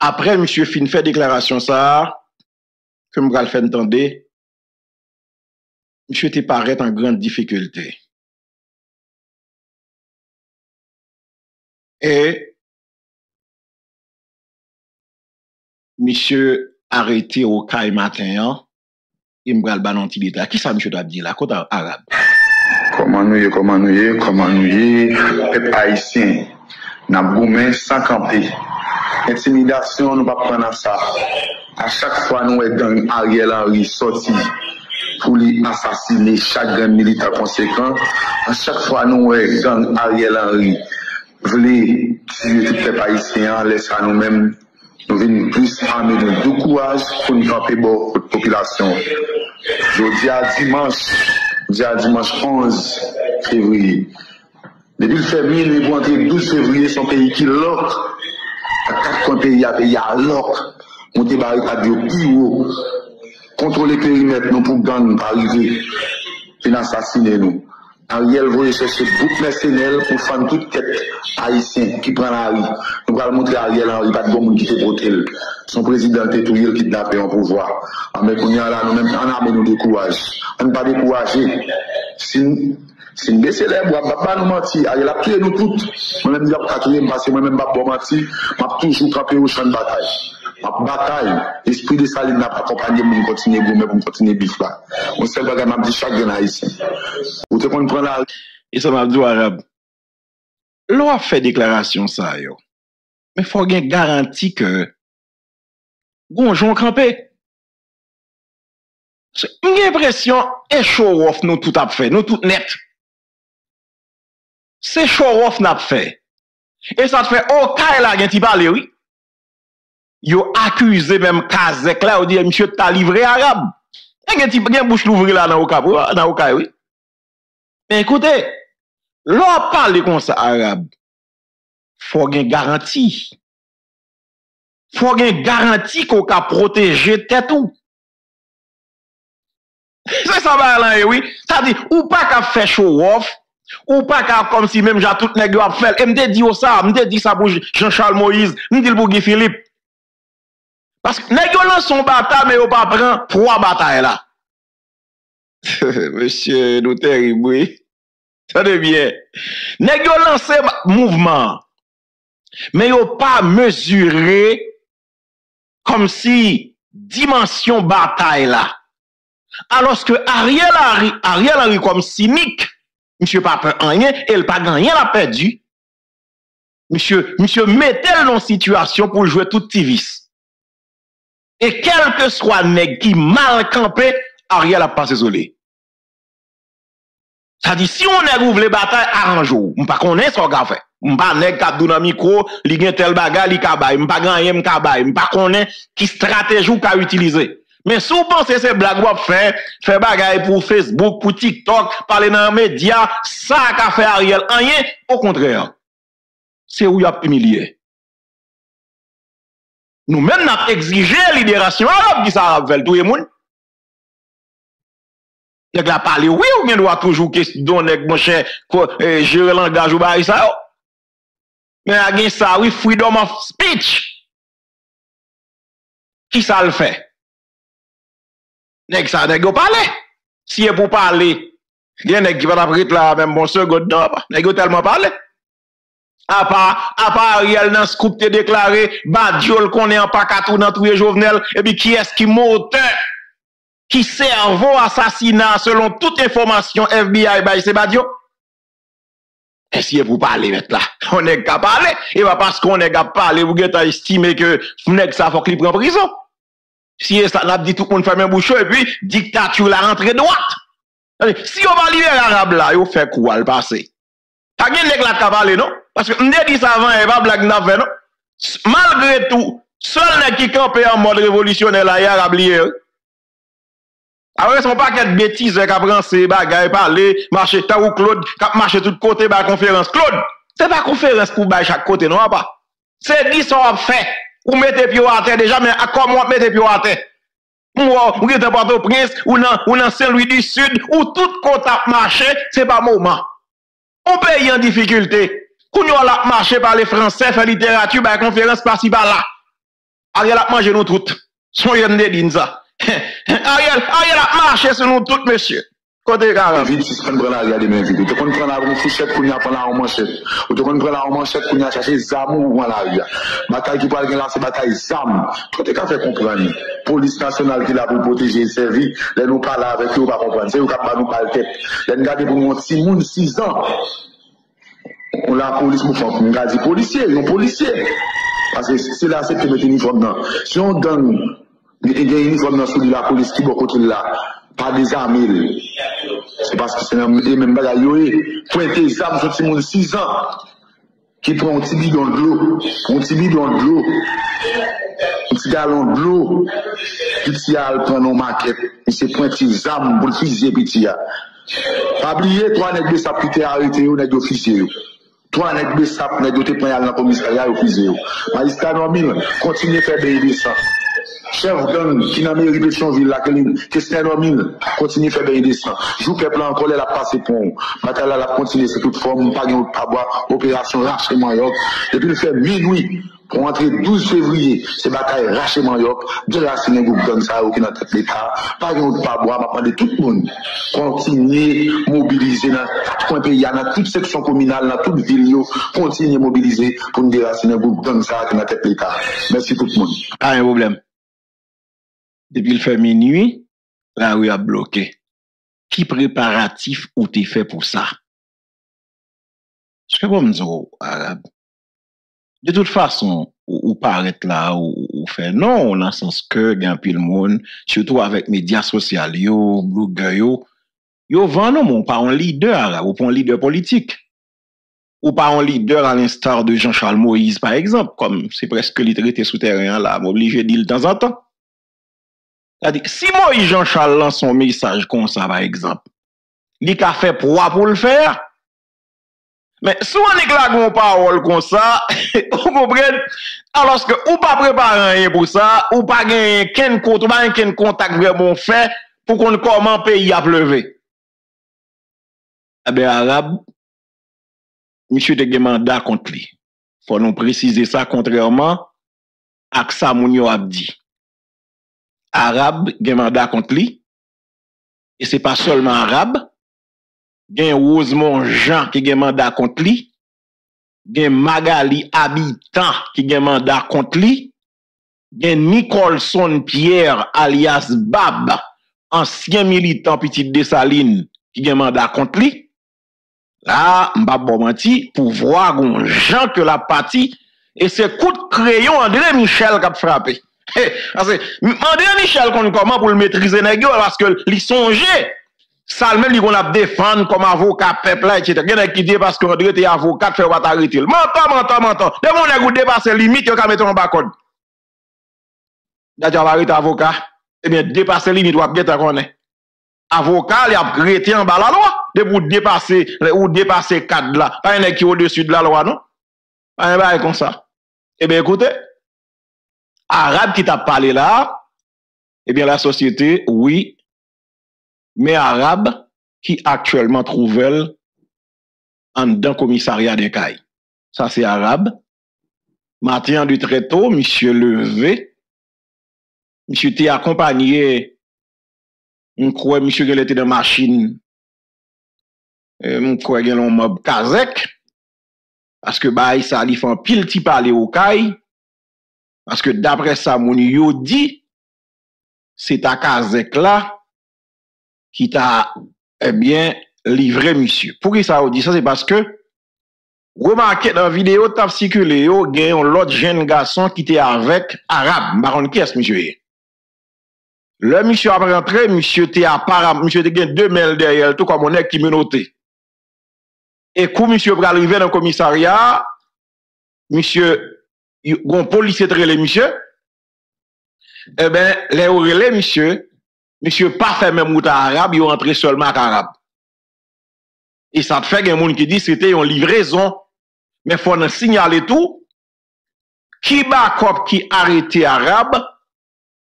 Après, monsieur Fin fait déclaration ça, que m'gal fait entendre. Monsieur te paraît en grande difficulté. Et monsieur arrêté au caille matin, il me parle d'un petit détail. Qui ça, monsieur, t'a dit là, côté arabe? Comment nous y, comment nous y, comment nous y, peuple haïtien, n'a goumé sans camper. Intimidation, nous ne pouvons pas prendre ça. À chaque fois, nous sommes dans Ariel Henry sorti. Pour lui assassiner chaque gang militaire conséquent. À chaque fois, nous, gang Ariel Henry, voulez tuer tout le pays haïtien, laissez à nous-mêmes, nous venons plus armés de courage pour nous camper pour la population. Jeudi à dimanche, jeudi à dimanche onze février. Depuis le février, nous avons entré douze février, son pays qui loque. À quatre coins pays, à pays à loque. On débarque à deux plus haut. Contrôler le périmètre, nous pour gang arriver, puis assassiner nous. Ariel voulait chercher beaucoup mercenaires pour faire toute tête haïtienne qui prend la rue. Nous allons montrer à Ariel Henry, pas de bon monde qui fait côté. Son président est tout il kidnappé en pouvoir. Mais qu'on y a là, nous-mêmes, on a besoin de courage. On ne peut pas décourager. Si Si nous baissons les bras, pas nous mentir, Ariel a tué nous toutes. Moi-même, je vais tuer, parce que moi-même, je vais mentir, je vais toujours camper au champ de bataille. Ma bataille, l'esprit de saline n'a pas accompagné pour continuer gourmet, pour continuer bifla. On sait pas qu'on a dit chaque grenade ici. Vous te comprenez là? Et ça m'a dit arabe. L'on a fait déclaration ça, yo. Mais faut bien garantir que, gonjon campé. J'ai l'impression, et show off nous tout a fait, nous tout net. C'est show off n'a fait. Et ça te fait, oh, Kyle a gen ti parle, oui. Yo accusé même Kazek là, on dit, monsieur, t'as livré arabe. Et que tu bien bouche l'ouvrir là dans le cas, oui. Mais écoutez, l'on parle comme ça arabe, faut gain garantie. Faut gain garantie qu'on a protégé tête ou. C'est ça, là, oui. Ça dit, ou pas qu'à faire show off, ou pas qu'à comme si même j'ai tout nègre à faire. Et m'te dit ça, m'te dit ça pour Jean-Charles Moïse, m'te dit pour Guy Philippe. Parce que les sont bataille, mais ils ne pas prendre trois batailles là. Monsieur, nous terrible, oui. Tenez bien. Les gens sont mouvement, mais ils ne pas mesuré comme si dimension bataille là. Alors que Ariel Henry, Ariel Henry comme cynique, monsieur pas peur rien, et il pas gagné, il a perdu. Monsieur, monsieur mettez-le dans situation pour jouer tout petit vice. Et quel que soit nèg qui mal campé, Ariel a pas isolé. Ça dit, si on nèg ouvre les batailles, arrange-vous. M'pa connaît son gars fait. M'pa nèg kap dou nan micro, li gen tel bagay, li ka bay. M'pa ganye m'ka bay. M'pa connaît qui stratégie ou ka utiliser. Mais si vous pensez ces blagues wap fait, fait bagay pour Facebook, pour TikTok, parler dans les médias, ça ka fait Ariel. Rien, au contraire. C'est où y a humilié. Nous-mêmes, nous avons exigé la libération arabe qui s'arrête tout le monde. Nous avons parlé, oui, ou bien nous avons toujours donné, mon cher, gérer langage ou bail ça. Mais nous avons ça, oui, freedom of speech. Qui ça le fait? Nous ça, nous avons parlé. Si c'est pour parler, il y a des gens qui vont apprendre là, même bon second, nous avons tellement parlé. À part, à part Ariel dans ce coup te déclaré, Badiol qu'on est en pacatou dans tout les Jovenel, et puis qui est-ce qui moteur, qui servent assassinat selon toute information F B I, c'est Badiol. Essayez pour parler, mettre là. On n'est qu'à parler. Et pas parce qu'on n'est qu'à parler, vous êtes estimé que vous n'êtes ça faut qu'il prenne prison. Si ça n'a dit tout le monde ferme un bouchon et puis dictature la rentrée droite. Si on va libérer l'arabe là, on fait quoi le passé? Pas de nèg la ka parler, non? Parce que on dit ça avant et pas blague n'a fait, non? Malgré tout, seul nèg qui campait en mode révolutionnaire là, l'arabe lié. Alors, ils sont pas qu'à bêtises, qu'à prendre ces bagages, parler, marcher, ta ou Claude, qu'à marcher tout côté, bah, conférence. Claude, c'est pas conférence pour bah, chaque côté, non, pas? C'est dit, ça, on fait. Ou mettez pied à terre, déjà, mais à comment mettez pied à terre? Ou, ou, êtes Port-au-Prince, ou, non, ou, non, Saint-Louis du Sud, ou tout côté à marcher, c'est pas moment. On paye en difficulté. Qu'on y a marché par les Français, faire littérature, bah, conférence, par-ci, par-là. Allez, la manger nous toutes. Soyez des lignes, ça. Ariel, Ariel a marché sur nous tous, monsieur. Côté quarante. Vite, si on prend la Ariel de mes vies. Tu comprends la fourchette qu'on y a pendant la romanchette. Tu comprends la romanchette qu'on y a cherché Zamou ou en la rue. Bataille qui parle de là, c'est bataille Zam. Toi, tu as fait comprendre. Police nationale qui l'a pour protéger ses vies. Les nous parlent avec eux, on va comprendre. C'est eux qui ne nous parlent tête. Les nous gardent pour mon petit monde six ans. On la police, on a dit policier, non policier. Parce que c'est là, c'est que tu mets l'uniforme dedans. Si on donne. Il y a une uniforme dans celui de la police qui va contrôler là, pas des armes. C'est parce que c'est même pas la yoé. Pointer les armes sur le monde six ans qui prend un petit bidon de l'eau, un petit bidon de l'eau, un petit gallon de l'eau, qui tient le prendre en maquette, et c'est pointer les armes pour le fusil petit. Pas oublier, trois nègres de sap qui t'es arrêté, on est d'officier. Trois nègres de sap, on est doté pour aller dans le commissariat et au fusil. Magistrat Normil, continuez à faire des ça. Chef gang qui n'a mérité de changer la colline, Christian Romine, continue à faire des dessins. Joue peuple en colère, la passe pour. Bataille la continue, c'est toute forme, pas de pabois, opération Rache Mayoc. Depuis le fait minuit, pour entrer douze février, c'est bataille Rache Mayoc, de la Séné groupe gang ça, qui n'a pas de l'État, pas de pabois, m'a demandé tout le monde. Continuez à mobiliser dans tout pays, dans toute section communale, dans toute ville, continuez à mobiliser pour nous déraciner groupe gang ça, qui n'a pas de l'État. Merci tout le monde. Pas de problème. Depuis le fait minuit, la rue a bloqué. Qui préparatif ou t'es fait pour ça? Je sais pas me dire, arabe. De toute façon, ou, ou paraître là, ou, ou fait non, dans le sens que, il y a un peu de monde, surtout avec les médias sociaux, yo, blogueurs, yo, yo, vend non, on pas un leader, arabe, ou pas un leader politique. Ou pas un leader à l'instar de Jean-Charles Moïse, par exemple, comme c'est presque les traités souterrains là, m'obligé de dire de temps en temps. C'est-à-dire, si moi, Jean-Charles lance son message comme ça, par exemple, il a fait pourquoi pour le faire? Mais si on éclate une parole comme ça, vous comprenez? Alors que, ou pas préparer rien pour ça, ou pas gagner ken contact vraiment fait pour qu'on comment pays a pleuvé. Eh bien, arabe, monsieur te gen mandat contre lui. Faut nous préciser ça contrairement à ce que Mounio a dit. Arabe, gen mandat contre lui. Et c'est pas seulement arabe. Gen Rosemont Jean qui gen mandat contre lui. Gen Magali Habitant qui gen mandat contre lui. Gen Nicholson Pierre alias Bab, ancien militant Petite Dessaline qui gen mandat contre lui. Là, m'ba bon menti, pour voir gon Jean que la partie, et c'est coup de crayon André Michel qui a frappé. Hey, parce que André Michel qu'on comment pour le maîtriser nèg yo parce que li songe ça même li qu'on a défendre comme avocat peuple et cetera Nèg qui dit parce que André était avocat fait pas arrêter. Mentant mentant mentant. De mon nèg ou dépasser limite yo ka mettre en bas code. D'ailleurs arrêter avocat et bien dépasser limite ou bien ta connait. Avocat il a reté en bas la loi de pour dépasser ou dépasser cadre là. Pas un nèg qui au-dessus de la loi non. Pas un bail comme ça. Eh bien écoutez Arabe qui t'a parlé là, eh bien la société, oui, mais arabe qui actuellement trouve en dans commissariat des cailles. Ça c'est arabe. Matin du très tôt, monsieur levé, monsieur t'est accompagné, on croit monsieur qu'il était dans machine, on croit qu'il en mob kazek, parce que bah ça lui fait un pile petit parler aux cailles. Parce que d'après ça, mon yo dit, c'est à Kazek là qui t'a eh bien livré monsieur. Pour qui ça dit ça? C'est parce que remarquez dans la vidéo, t'as circulé, il y a un autre jeune garçon qui était avec arabe. Baron qui est-ce, monsieur? Le monsieur a rentré, monsieur était apparemment, monsieur était deux mails derrière, tout comme on est qui me notait. Et quand monsieur est arrivé dans le commissariat, monsieur, un policier trélé, monsieur, eh ben, les relais, monsieur, monsieur pas fait même mouta arabe, il est rentré seulement arabe. Et ça te fait qu'il y a des gens qui disent que c'était une livraison. Mais il faut nous signaler tout. Qui Bakop qui arrêté arabe,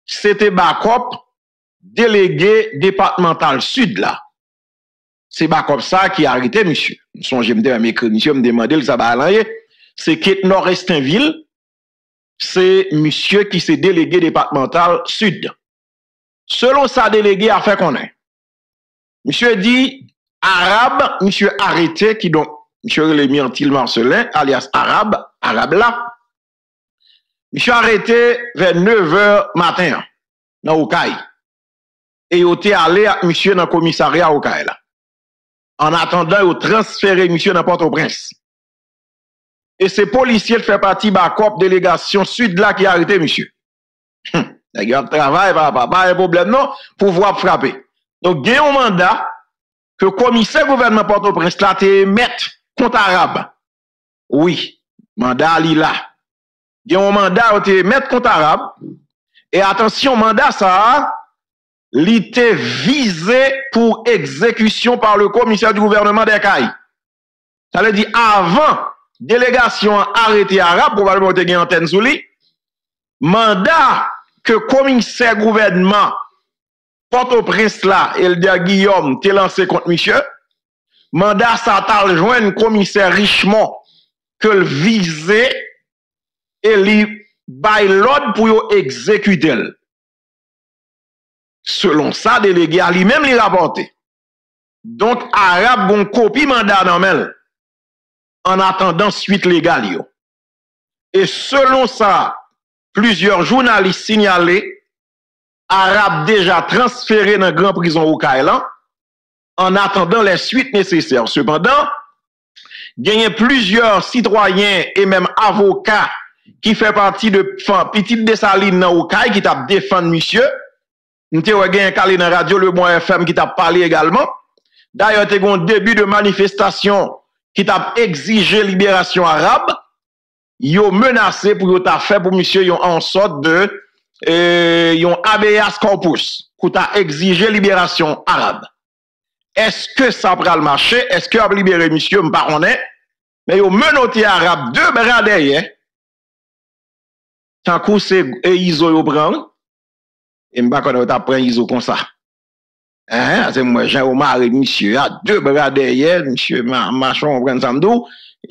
c'était Bakop délégué départemental sud là. C'est Bakop ça qui a arrêté monsieur. Son j'aime dire m'écrit monsieur me demander ça va aller. C'est Kate Nord-Estinville. C'est monsieur qui s'est délégué départemental sud. Selon sa délégué a fait qu'on est. Monsieur dit arabe, monsieur arrêté, qui donc, monsieur le Mithil Maslin, alias arabe, arabe là. Monsieur arrêté vers neuf heures matin, dans Okaï. Et il était allé à monsieur dans le commissariat Okaï là. En attendant, il transféré monsieur dans Port-au-Prince. Et ces policiers fait partie de la corp délégation sud là qui a arrêté monsieur. Hum, d'ailleurs, travail, papa, pas de problème, non, pouvoir frapper. Donc, il y a un mandat que le commissaire gouvernement Port-au-Prince là te mettre contre arabe. Oui, mandat li là. Il y a un mandat où te mettre contre arabe. Et attention, mandat ça, li te visé pour exécution par le commissaire du gouvernement d'Ekaï. Ça veut dire avant délégation arrêtée arabe, probablement te gen antenne sous li, mandat que commissaire gouvernement Port-au-Prince là, Eldar Guillaume, t'es lancé contre monsieur. Mandat ça t'a rejoint commissaire Richemond que le visé et lui by l'ordre pour exécuter. Selon ça, délégué à lui-même les rapporter. Donc, arabe bon copie mandat normal en attendant suite légale. Yo. Et selon ça, plusieurs journalistes signalés arabe déjà transféré dans la grande prison au Kailan en attendant les suites nécessaires. Cependant, il y a plusieurs citoyens et même avocats qui font partie de enfin, Petite Dessaline dans Okaï qui t'a défendu monsieur. Nous avons eu dans la radio Le Bon F M qui t'a parlé également. D'ailleurs, il y a un début de manifestation qui t'a exigé libération arabe. Ils ont menacé pour t'a fait pour monsieur, ils ont en sorte de Euh, yon habeas corpus, qui t'a exigé libération arabe. Est-ce que ça pral marcher? Est-ce que a libéré monsieur, m'paronne? Mais yon menoté arabe deux bras derrière. Tant coup c'est e iso yon pran. Et m'pa konn t'a pran iso comme ça. Hein? C'est moi, j'ai maré monsieur, a deux bras derrière, monsieur, machon, pran samdou.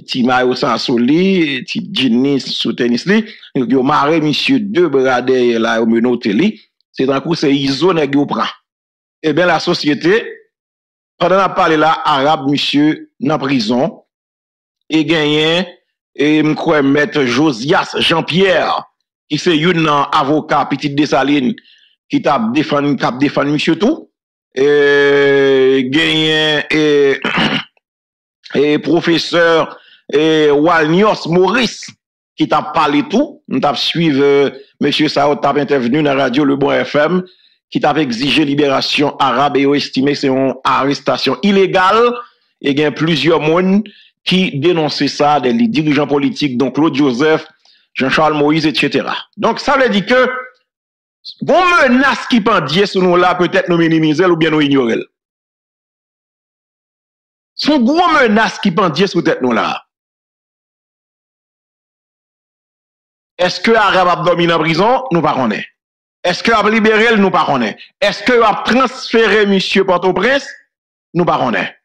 Ti mayo sans soli, ti jeans sous tennis li, yo maré monsieur deux brader la yo menoté li, c'est un coup c'est iso nèg yo prend. Eh bien la société pendant la parler là arabe monsieur nan prison et gagné et m'croit maître Josias Jean-Pierre qui c'est une avocat Petite Dessaline qui t'a défendu cap défendu monsieur tout et gagné et et professeur et Walnios Maurice qui t'a parlé tout, nous t'a suivi euh, monsieur Sao t'a intervenu dans la radio Le Bon F M qui t'a exigé libération arabe et estimé c'est une arrestation illégale et il y a plusieurs monde qui dénonçaient ça des dirigeants politiques donc Claude Joseph, Jean-Charles Moïse et cetera. Donc ça veut dire que bon menace qui pendait sur nous là peut-être nous minimiser ou bien nous ignorer. Son gros menace qui pendait sous tête nous là. Est-ce que arabe abdomine en prison? Nous pas connaît. Est-ce que a libéré? Nous pas connaît. Est-ce que a transféré monsieur Port-au-Prince? Nous pas connaît.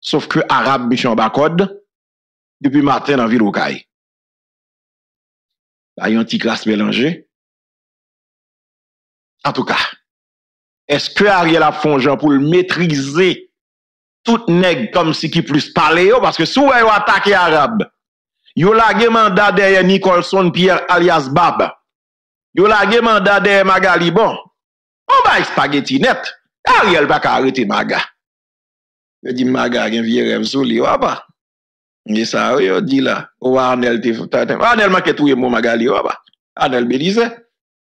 Sauf que arabe monsieur en bas code depuis matin dans ville Okaï. Il y a un petit classe mélangé. En tout cas, est-ce que Ariel a fondé pour le maîtriser? Tout nèg comme si qui plus parler parce que sou yo attaqué arabe yo lage mandat derrière Nicholson Pierre alias Bab yo lage mandat derrière Magali bon on va spaghetti net Ariel va arrêter Maga je dis Maga gen vieux rêve sou li papa Mais ça, on dit là. Oh, Arnel, Arnel m'a tout mon Magali, oh, bah. Arnel Belize.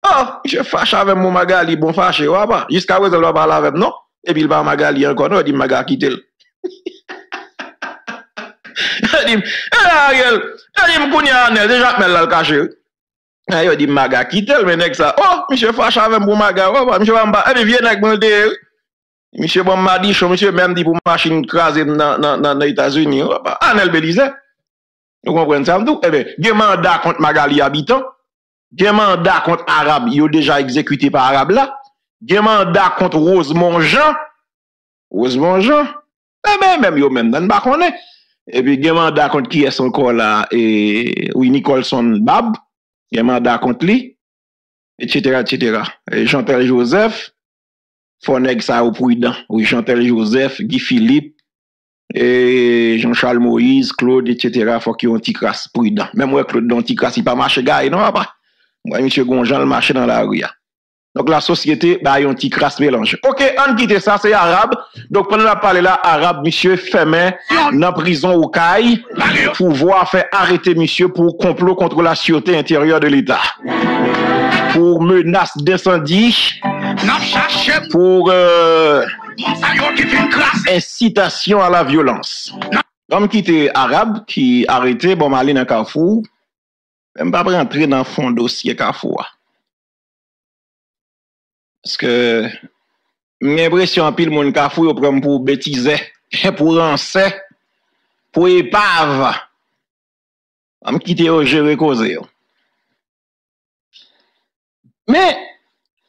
Oh, je fâche avec mon Magali, bon fâche, oh, bah. Jusqu'à présent, on parle avec non. Et puis, il va Magali encore, non, il dit Magali quitte. Il dit, Ariel, il dit, Kounia Arnel, déjà, mais là, le caché. Il dit, Magali quitte, mais n'est-ce pas? Oh, monsieur fâche avec mon Magali, oh, bah, monsieur Bamba, et puis, viens avec mon dé. Monsieur bon m'a dit, monsieur même dit pour machine crasée dans les États-Unis. Arnel Belize. Vous comprenez ça? Eh bien, il y a un mandat contre Magali Habitant. Il y a un mandat contre Arabe. Il est déjà exécuté par Arabe là. Il y a un mandat contre Rosemont Jean. Rosemont Jean. Eh bien, même, il même dans le baconnet. Et puis, il y a un mandat contre qui est encore là. Oui, Nicholson Bab. Il y a un mandat contre lui. Etc. Etc. Jean-Charles Joseph. Fonègue ça au prudent. Oui, Jean-Tel Joseph, Guy Philippe, et Jean-Charles Moïse, Claude, et cetera. Faut qu'il y ait un petit crasse prudent. Même moi, Claude, dans un petit crasse, il pas marché, gars, non, pas. Moi, monsieur Gonjan, le marché dans la rue. Donc, la société, bah, il y a un petit crasse mélange. Ok, on quitte ça, c'est arabe. Donc, pendant la parler là, arabe, monsieur, fermé, dans prison au caille, pour voir faire arrêter monsieur pour complot contre la sûreté intérieure de l'État. Pour menace d'incendie. Pour euh, incitation à la violence. Comme qui était arabe, qui arrêté, bon, m'aller dans Carrefour, même pas rentrer dans le fond dossier Carrefour. Parce que, j'ai l'impression que le monde Carrefour, il prend pour bêtiser, pour lancer, pour épave. Comme qui était gérer causé. Mais,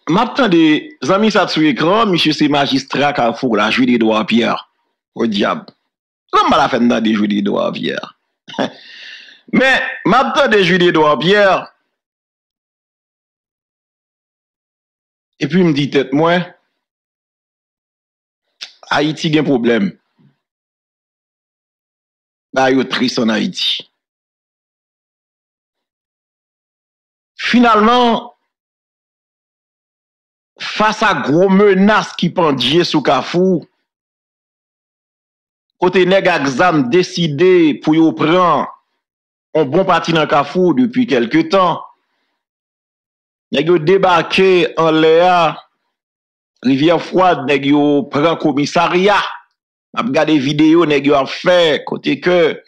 maintenant, des amis ça sur l'écran, monsieur c'est magistrat Carrefour, la joué des doigts à Pierre. Au diable. Comment la fin de jouer des doigts à Pierre? Mais, maintenant, des jouer des doigts à Pierre. Et puis, il me dit, tête moi, Haïti a un problème. Bah, il est triste en Haïti. Finalement, face à gros menaces qui pendient sous Kafou, côté nèg exam décidé pour y prendre un bon parti dans Kafou depuis quelque temps, nèg yo débarqué en Léa, rivière froide, nèg yo prend commissariat, a regardé vidéo nèg yo a fait côté que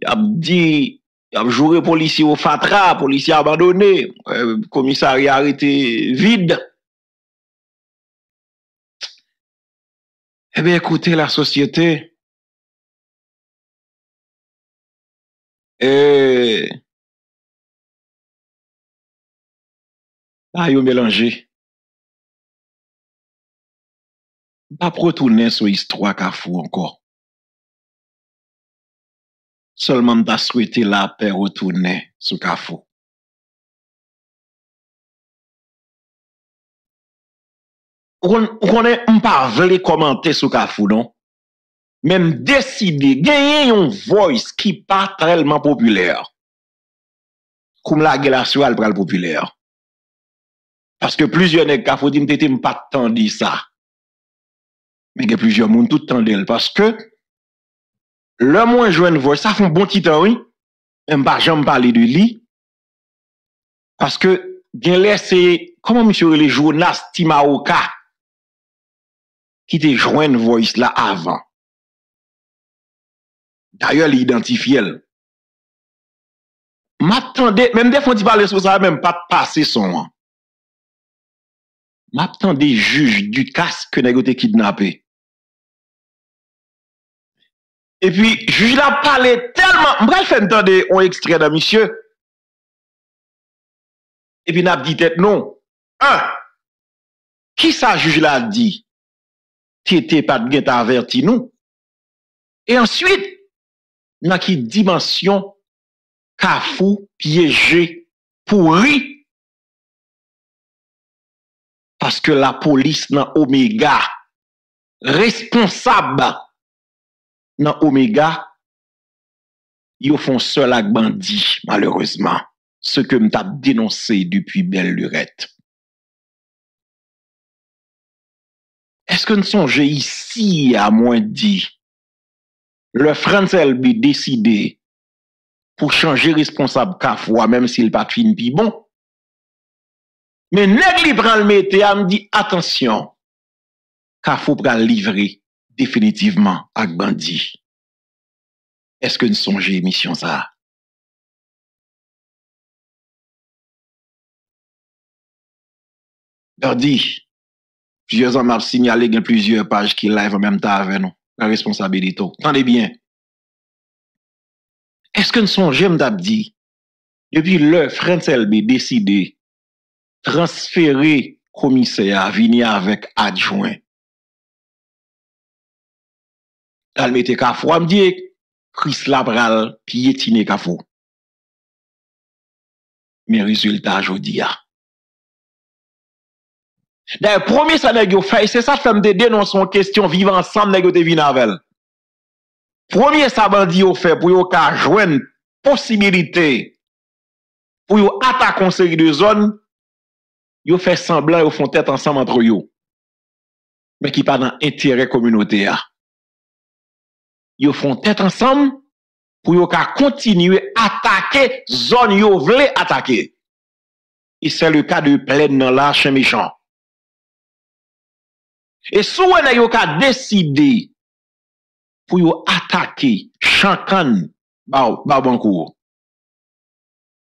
y a dit il a joué policier au fatra, policier abandonné, euh, commissariat arrêté vide. Eh bien, écoutez, la société, et là, ils ont mélangé. Pas retourner sur l'histoire Kafou encore. Seulement t'a souhaité la paix retourner sous Kafou. On est pas vle commenter sous Kafou, non? Même décider, gagner une voice qui pas tellement populaire. Comme la relation al pral populaire. Parce que plusieurs nèg Kafou dit m'était pas tandi ça. Mais il y a plusieurs monde tout tandel parce que le moins jeune voix, ça fait un bon petit temps, oui. Même pas jamais parler de lui. Parce que, bien laissé, comment monsieur le Jonas Timaoka, qui te joint une voix là avant. D'ailleurs, il identifie elle. M'attendais, même des fois, tu parles sur ça, même pas passer son. M'attendais juge du casque que n'a été kidnappé. Et puis, juge la parlé tellement. Bref, fait entendre on extrait d'un monsieur. Et puis, n'a dit tête non. Un. Qui ça juge la dit? T'étais pas de guet averti nous. Et ensuite, n'a qui dimension Kafou, piégé, pourri. Parce que la police n'a Omega responsable. Dans Omega, ils font seul avec bandit, malheureusement. Ce que m't'a dénoncé depuis belle lurette. Est-ce que nous songeons ici à moins dit le Frantz Elbe décidé pour changer responsable Kafwa, même s'il pas fin pi bon. Mais nèg li pran le mette a me dit attention. Kafwa pral livrer définitivement ak bandi. Est-ce que nous songeons émission ça? Dit, plusieurs hommes m'ont signalé qu'il y a plusieurs pages qui live en même temps avec nous. La responsabilité. Tendez bien. Est-ce que nous sommes, j'aime d'abdi, depuis le Frantz Elbe décidé transférer commissaire à venir avec adjoint? Elle mette Kafou, elle me dit, Chris Labral piétine Kafou. Mais résultat, je dis, d'ailleurs, premier ça nèg yo fait, c'est ça fait me dénoncer en question vivre ensemble nèg yo te vinn avec. Premier ça bandi yo fait pour yo ka joindre possibilité pour yo attaquer une série de zones, yo fait semblant yo font tête ensemble entre yo. Mais qui pas dans intérêt communautaire. Yo font tête ensemble pour yo ka continuer attaquer zone yo vle attaquer. Et c'est le cas de Plaine dans la Chien Méchant. Et souvent, il y a décidé pour attaquer chacun Barbancourt.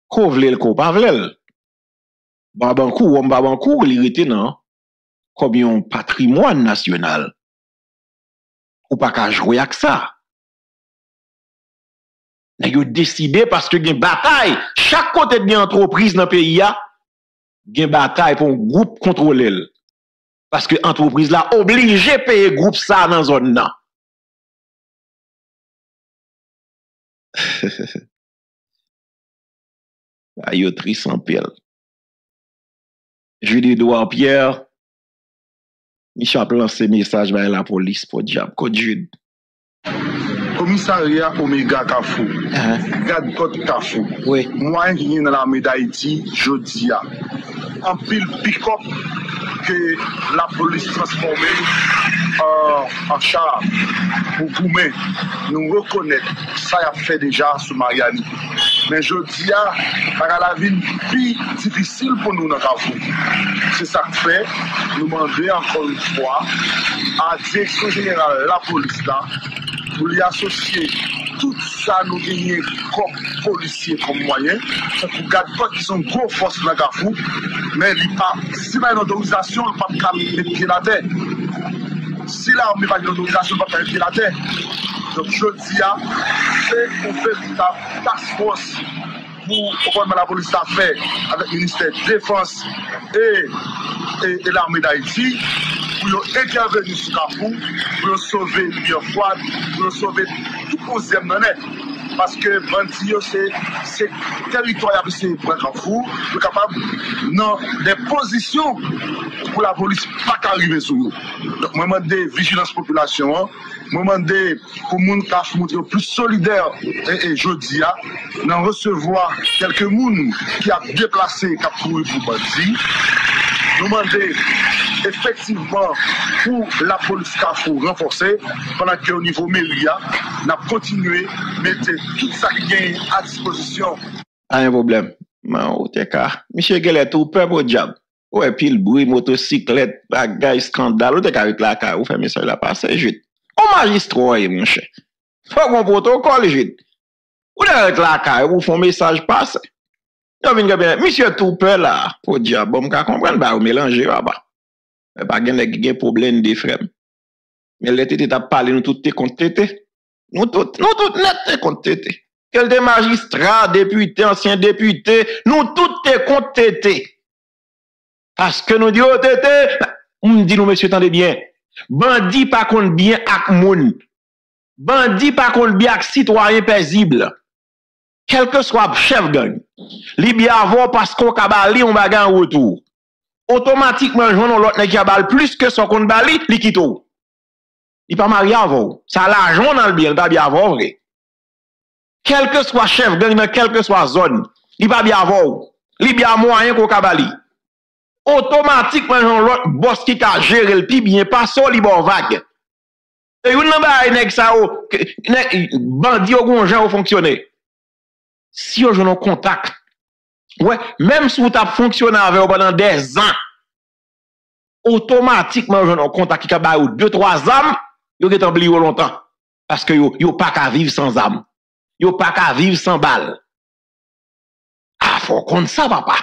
Qu'on vle, qu'on pas vle. Barbancourt, on Barbancourt, il était non comme un patrimoine national. Ou pas qu'à jouer avec ça. Il y a décidé parce que il y a une bataille. Chaque côté de l'entreprise dans le pays, il y a une bataille pour un groupe contrôler. Parce que l'entreprise là obligée de payer groupe ça dans la zone là. Ayotri sans pelle. Jude-Edouard Pierre, Michel a lancé message à la police pour diable. Code Jude. Commissariat Omega Kafou, garde côte Kafou. Moi qui viens dans l'armée d'Haïti, je dis en pile pick-up que la police transformée euh, en char pour vous mettre, nous reconnaître ça y a fait déjà sous Mariani. Mais je dis à la ville plus difficile pour nous dans Kafou. C'est ça que fait, nous demandons encore une fois à la direction générale de la police là, pour lui associer tout ça nous gagnons comme policiers, comme moyens. Ça ne garde pas qu'ils sont gros force dans la Kafou, mais si il y a une autorisation, il ne peut pas mettre les pieds la terre. Si l'armée n'a pas une autorisation, il ne peut pas mettre les pieds la terre. Donc je dis à c'est qu'on fait une task force pour comprendre la police à faire avec le ministère de Défense et, et, et l'armée d'Haïti. Pour intervenir sur Kafou, pour sauver une bière froide, pour sauver tout onzième nanette. Parce que Bandio, c'est territoire qui est pour Kafou, pour capable, non, des positions pour la police pas qu'arriver sur nous. Donc, moi, je demande vigilance population, hein. Moi, je demande pour moun Kafou être plus solidaire, et, et je dis, hein, d'en recevoir quelques moun qui a déplacé Kafou pour Bandi. Nous demandons effectivement pour la police Kafou renforcée, pendant qu'au niveau Mélia, nous avons continué à mettre tout ça qui est à disposition. Ah, un problème. Mao, t'es cas. Monsieur Guelet, tout peuple au diable. Ouais, pile bruit, motocyclette, bagaille, scandale, ou t'es cas avec la car, ou fait mes soeurs la passe, jute. Au magistrat, mon cher. Faut qu'on protocole, jute. Ou t'es avec la car, ou font message passe. Monsieur Toupe là, pour dire, bon, je comprends, bah, vous mélangez, bah, bah, il y a un problème de frères. Mais les tétés, t'as parlé, nous tous, t'es contre tétés. Nous tous, nous tous, t'es contre tétés. Quel des magistrats, députés, anciens députés, nous tous, t'es contre tétés. Parce que nous disons, oh, tétés, on dit, nous, monsieur, tendez bien. Bandit, pas contre bien, ak moun. Bandit, pas contre bien, ak citoyen paisible. Quel que soit chef gang, li bien avant parce qu'on kabali on baga en retour. Automatiquement, joindre l'autre nèg kabal plus que son qu'on bali, li kito. Il pas marié avant. Ça l'argent dans le bien, pas bien avant vrai. Quel que soit chef gang dans quelle que soit zone, il pas bien avant. Li bien moyen qu'on kabali. Automatiquement, joindre l'autre boss qui ka gérer le pi bien pas so li bon vague. Et vous n'avez pas ça, bandit ou gonjan ou fonctionner. Si vous avez un contact, ouais, même si vous avez fonctionné avec vous pendant des ans, automatiquement, vous avez un contact qui a deux, trois âmes, vous avez oublié longtemps. Parce que vous n'avez pas qu'à vivre sans âme. Vous n'avez pas qu'à vivre sans balle. Ah, faut qu'on ne sache pas.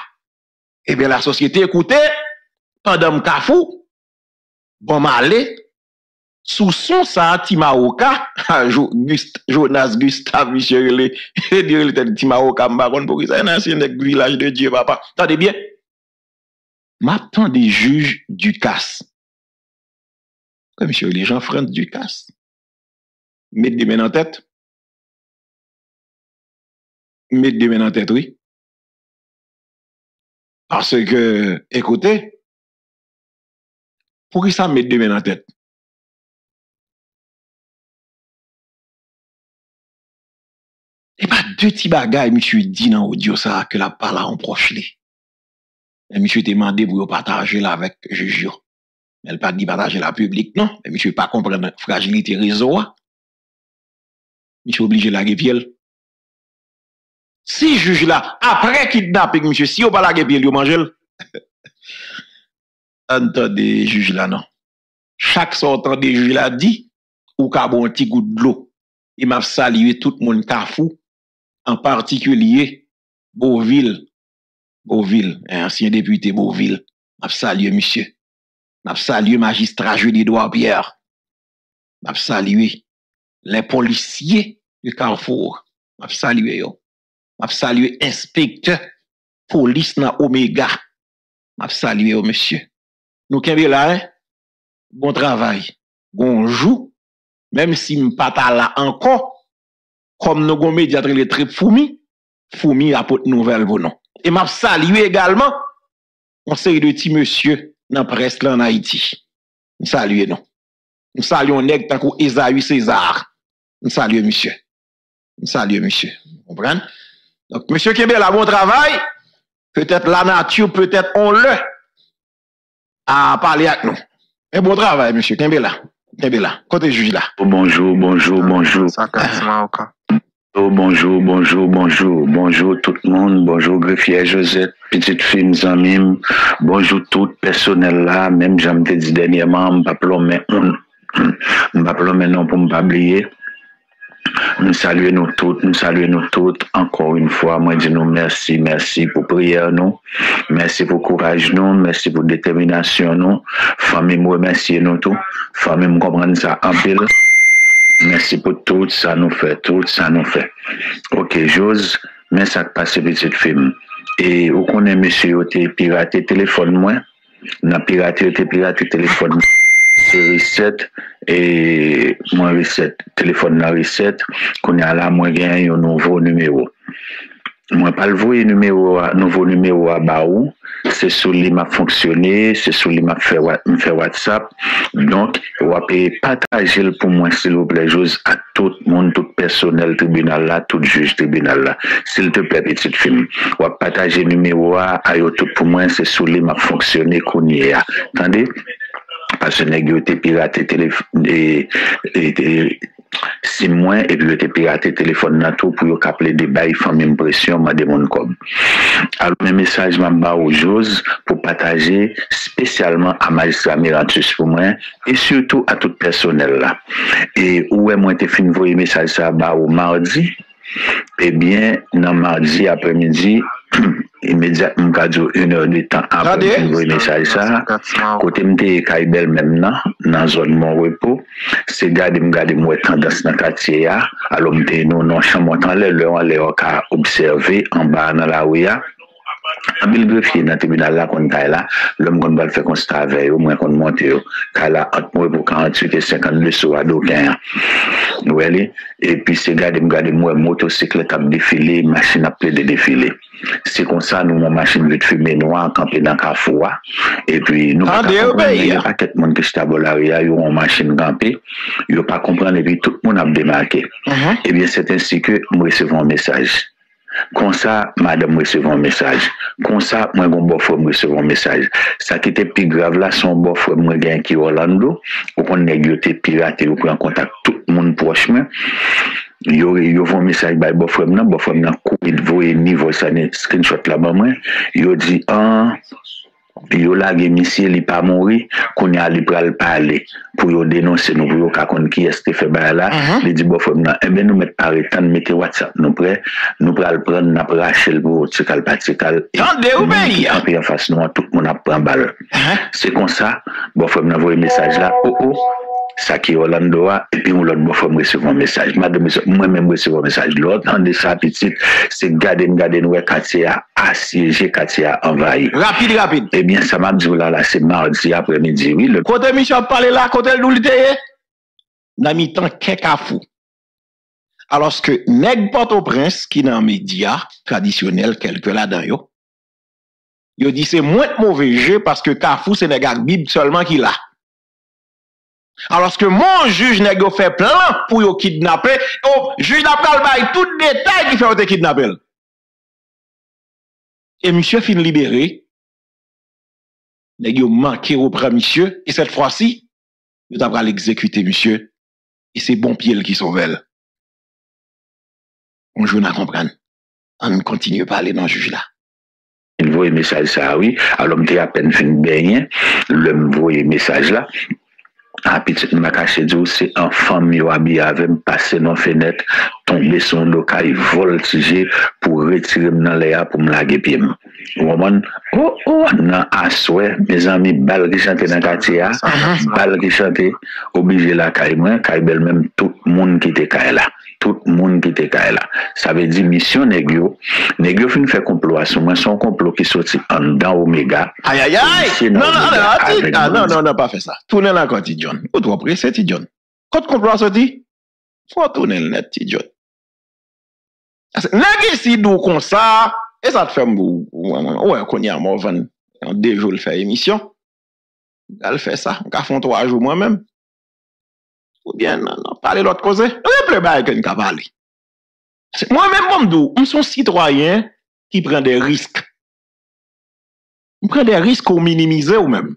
Eh bien, la société, écoutez, pendant que vous bon, m'allez, sous son ça, Timaoka, Jonas Gustave, Michel, le, le Timaoka, Maron, pour qu'il y ait un ancien village de Dieu, papa. Attendez bien. M'attend des juges Ducasse. Comme monsieur, les gens Frantz Ducasse. Mettez des mains en tête. Mettez des mains en tête, oui. Parce que, écoutez, pour qui ça mette des mains en tête? Et pas deux petits bagailles, monsieur, dit dans l'audio ça, que la parole en proche li. Et monsieur demandé pour partager là avec Juju. Mais elle pas dit partager la public, non. Mais monsieur pas comprendre la fragilité réseau. Monsieur obligé la guépiel. Si juge là, après kidnapping, monsieur, si on pas la guépiel, vous mangez. Entendez, juge là, non. Chaque sortant des juges là dit, ou ka bon petit goût de l'eau. Il m'a salué tout le monde kafou. En particulier, Beauville, Beauville, un ancien député Beauville, m'a salué, monsieur. M'a salué, magistrat Jules Edouard Pierre. M'a salué, les policiers du Carrefour. M'a salué, yo. M'a salué, inspecteur, police dans Omega. M'a salué, yo, monsieur. Nous, qu'est-ce que là, hein? Bon travail. Bonjour. Même si m'pas ta là encore, comme nous avons médiateur les tripes Foumi, Foumi apporte nouvelle pour nous. Et m'a salué également, on série de petits monsieur dans la presse en Haïti. Nous saluons nous. Nous saluons nèg tant que Esaïe César. Nous saluons monsieur. Nous saluons monsieur. Vous comprenez? Donc, monsieur Kébé, là, bon travail. Peut-être la nature, peut-être on le à parler avec nous. Mais bon travail, monsieur Kébé, là. Kébé, là. Côté juge, là. Bonjour, bonjour, bonjour. Ça casse Marocain. Bonjour, bonjour, bonjour, bonjour tout le monde, bonjour greffier Josette, petite fille Zamim, bonjour tout personnel là, même j'aime te dit dernièrement, m'pas plomé, m'pas plomé non pour m'pas oublier. Nous saluons nous toutes, nous saluons nous toutes, encore une fois, moi dis nous merci, merci pour prière nous, merci pour courage nous, merci pour détermination nous, famille moi remercie nous tous, famille me comprendre ça en pile. Merci pour tout, ça nous fait, tout, ça nous fait. Ok, j'ose, mais ça passe petit film. Et où qu'on est, monsieur, t'es piraté téléphone, moi. N'a piraté, t'es piraté téléphone. C'est recette, et moi recette, téléphone la recette, qu'on est à la moi gagne un nouveau numéro. Moi, pas le voir, numéro, nouveau numéro à Baou. C'est sous lui m'a fonctionné, c'est sous lui m'a fait, fait WhatsApp. Donc, vous pouvez partager pour moi, s'il vous plaît, chose à tout le monde, tout personnel tribunal là, tout juge tribunal là. S'il te plaît, petite film. Vous pouvez partager le numéro à YouTube pour moi, c'est sous lui m'a fonctionné qu'on y est. Attendez? Parce que vous avez piraté téléphone. Si moi, et puis je t'ai piraté téléphone dans tout pour appeler des bails, faire une impression, m'a demandé comme. Alors, mes messages, m'a bas aux choses pour partager spécialement à magistrat Mirantus pour moi et surtout à tout personnel là. Et où est moi, t'ai fini de voir message ça bas au mardi? Eh bien, dans mardi après-midi, immédiatement, une heure de temps après, vous message ça. Côté m'te Kaibel même nan, dans zone mon repos, c'est garder m'garder moi tendance dans quartier a, alors m'te nous non chambre en l'air, l'heure l'heure ka observer en bas dans la rue a. Amel greffier dans tribunal là qu'on taille là, l'homme qu'on va faire constat avec au moins qu'on monte yo, ka la entre moi pour quarante-huit et cinquante-deux sur Adokin. Vous allez et puis c'est garder m'garder moi motocyclette a défilé, machine a plein de défilé. C'est comme ça, nous, mon machine veut fumer noir, camper dans Kafoua. Et puis, nous, ah, il n'y a pas de monde qui se taboule à l'arrière, ils ont une machine campée, ils n'ont pas compris, et puis tout le monde a démarqué. Uh-huh. Et bien, c'est ainsi que nous recevons un message. Comme ça, madame recevait un message. Comme ça, moi, mon beau-frère recevait un message. Ça qui était plus grave là, son beau-frère, moi, gagne qui Orlando, ou qu'on négociait piraté, ou qu'on contacte tout le monde proche. Il y a un message par beau-frère, beau-frère, il voit niveau ça, screenshot là-bas, il dit, ah, puis yo la ge monsieur li pa mori qu'on y a li pral parler pour yo dénoncer nous pour yo ka konn ki est-ce que fait ba là li dit bon femme là eh ben nous met arrêt tant mettez WhatsApp nous prêt nous pral prendre n'a rachel pour tikal patikal tendez ou pays en puis en face nous tout monde a prend balle c'est comme ça bon femme envoyer message là oh oh ça qui Orlando a et puis on l'autre bon femme recevoir un message madame moi même recevoir un message l'autre entendez ça petite c'est garder garder nous quartier a assiégé quartier a envahi rapide rapide et bien ça m'a dit là là c'est mardi après-midi oui le côté Michel parler là côté nous l'était dans mi temps qu'est cafou alors que nèg Port-au-Prince qui dans média traditionnel quelque là dans yo yo dit c'est moins mauvais jeu parce que cafou c'est nèg ak Bible seulement qui là. Alors que mon juge n'a pas fait plan pour yo kidnapper, oh, juge n'a pas le tout détail qui fait te kidnapper. Et monsieur fin libéré, n'a yo manqué au bras monsieur, et cette fois-ci, il a l'exécuter monsieur, et c'est bon pied qui sauve. On joue à comprendre. On continue à parler dans le juge là. Il voit le message ça, oui, alors m'te à peine fin bien, l'homme voit le message là. Ah, petite m'a caché d'où c'est un femme qui habillé avec passé dans la fenêtre, tombé sur le local, voltigé pour retirer dans l'air pour me laguer pied. Woman, oh, oh, non, à souhait, mes amis, balle qui chante dans le quartier, balle qui chante, obligé la caille, caille belle même tout le monde qui était caille là. Tout le monde qui était là. Ça veut dire mission négio. Négio fin fait complot à son son complot qui sortit en dans Omega. Aïe aïe aïe. Non non non non non pas fait ça. Tournez la quand John. Ou toi pressé John. Quand complot sorti, faut tourner le net John. Négio si doux comme ça et ça te fait mou. Ouais qu'on y a mort en deux jours le fait émission. Elle fait ça, on fait trois jours moi-même. Ou bien, non, non, parler l'autre cause. Moi-même, je suis un citoyen qui prend des risques. Je prends des risques au minimiser ou même.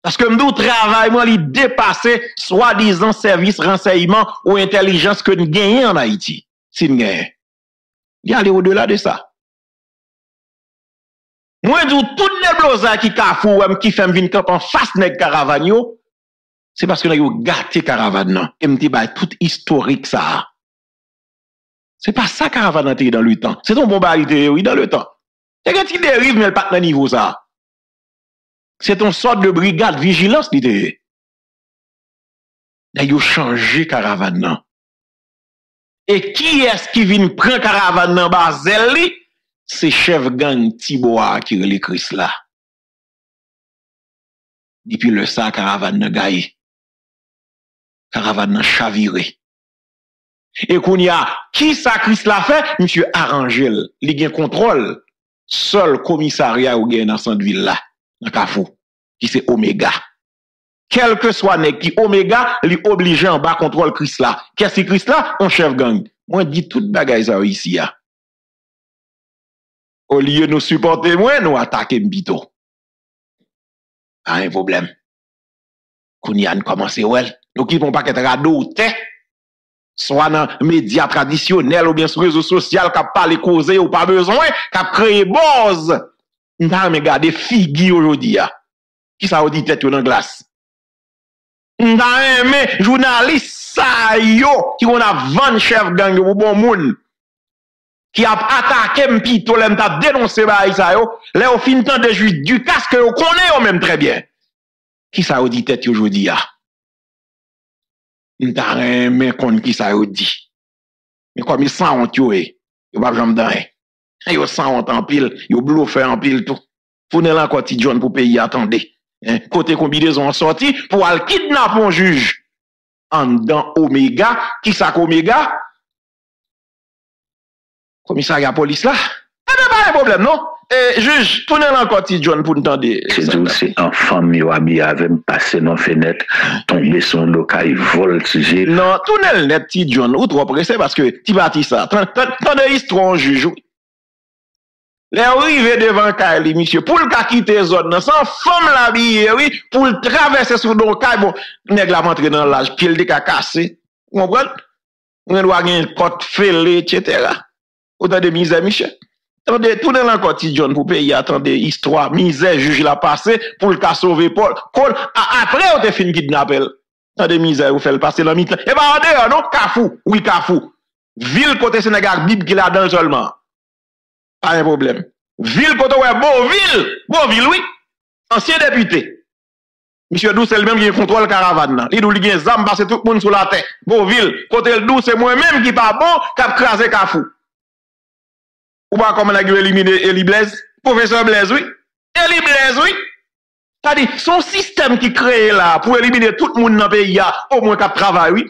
Parce que je travaille, moi, il dépasse soi-disant service, renseignement ou intelligence que nous gagnons en Haïti. Si nous gagnons. Il y a aller au-delà de ça. Moi, je dis tout les blousards qui cafou qui font venir en face de Caravagno. C'est parce que nous avons gâté Caravane. Et nous avons tout historique ça. C'est pas ça Caravane est dans le temps. C'est ton bon barité, oui, dans le temps. C'est quand il dérive, mais il n'est pas dans niveau ça. C'est ton sorte de brigade vigilance qui était. Nous avons changé Caravane. Et qui est-ce qui vient prendre Caravane dans Basel? C'est chef gang Tiboa qui l'écrit cela. Depuis le ça, Caravane n'a gaillé. Caravane n'a chaviré. Et qu'on y a, qui ça Christ l'a fait? Monsieur Arangel, il gagne contrôle. Seul commissariat ou gagne dans cette ville-là, dans Kafou, qui c'est Omega. Quel que soit nek qui Omega, li oblige en bas contrôle Christ là. Qu'est-ce que Christ là? On chef gang. Moi, dit toute bagaille ça ici, ya. Au lieu de nous supporter, moi, nous attaquer Mbito. Pas un problème. Kounian commence ouel. Nous qui vont pas qu'être radeau ou tête, soit dans les médias traditionnels ou bien sur les réseaux sociaux, qui n'ont pas les causer ou pas besoin, qui ont créé buzz. Nous avons regardé Figui aujourd'hui. Qui ça a dit tête dans la glace? Nous avons aimé journaliste ça yo, qui ont vingt chefs gang ou bon moun, qui a attaqué Mpito, qui a dénoncé ça yo, là au fin temps de juge du casque, on connaît même très bien. Qui ça a dit tête aujourd'hui? Il t'a rien mais qu'on qui ça dit mais comme il sans honte yo et yo pas jambe dans et yo sans honte en pile yo bluffé en pile tout pour ne la côté John pour pays attendez côté combinaison en sorti pour al kidnapper un juge en dans Omega qui ça Omega commissariat police là pas de problème non Et juge, tournez encore petit John pour nous entendre. C'est tout, c'est un femme qui habillé avec passer dans la fenêtre, tomber sur le local, voltiger. Non, tournez le petit John, ou trop pressé parce que tu bâtis ça. Tant de histoires, juge. Les arrivés devant Kali, monsieur, pour le cas quitter la zone, sans femme l'habiller, oui, pour le traverser sur le local, bon, nèg la rentré dans l'âge, pied le cas cassé. Vous comprenez? On doit gagner une porte fêlée, et cetera. Autant de misère, Michel. Attendez, tout dans la côté John pour payer, attendez, histoire, misère, juge la passé pour le cas sauver Paul. Après, on te fini kidnapper. Attendez, misère, vous faites le passer dans mi-temps. Et bien, en dehors, non, Kafou, oui, Kafou. Ville côté Sénégal, Bible qui la donne seulement. Pas un problème. Ville côté, ouais, Beauville, Beauville, oui. Ancien député. Monsieur Douce, c'est lui-même qui contrôle caravane. Il nous dit, zam passe tout le monde sur la terre. Beauville, côté Douce, c'est moi-même qui pas bon, qui a crasé Kafou. Ou pas comme on a éliminé Eli Blaise, professeur Blaise, oui. Eli Blaise, oui. C'est-à-dire, son système qui crée là pour éliminer tout le monde dans le pays, au moins qu'à travail, oui.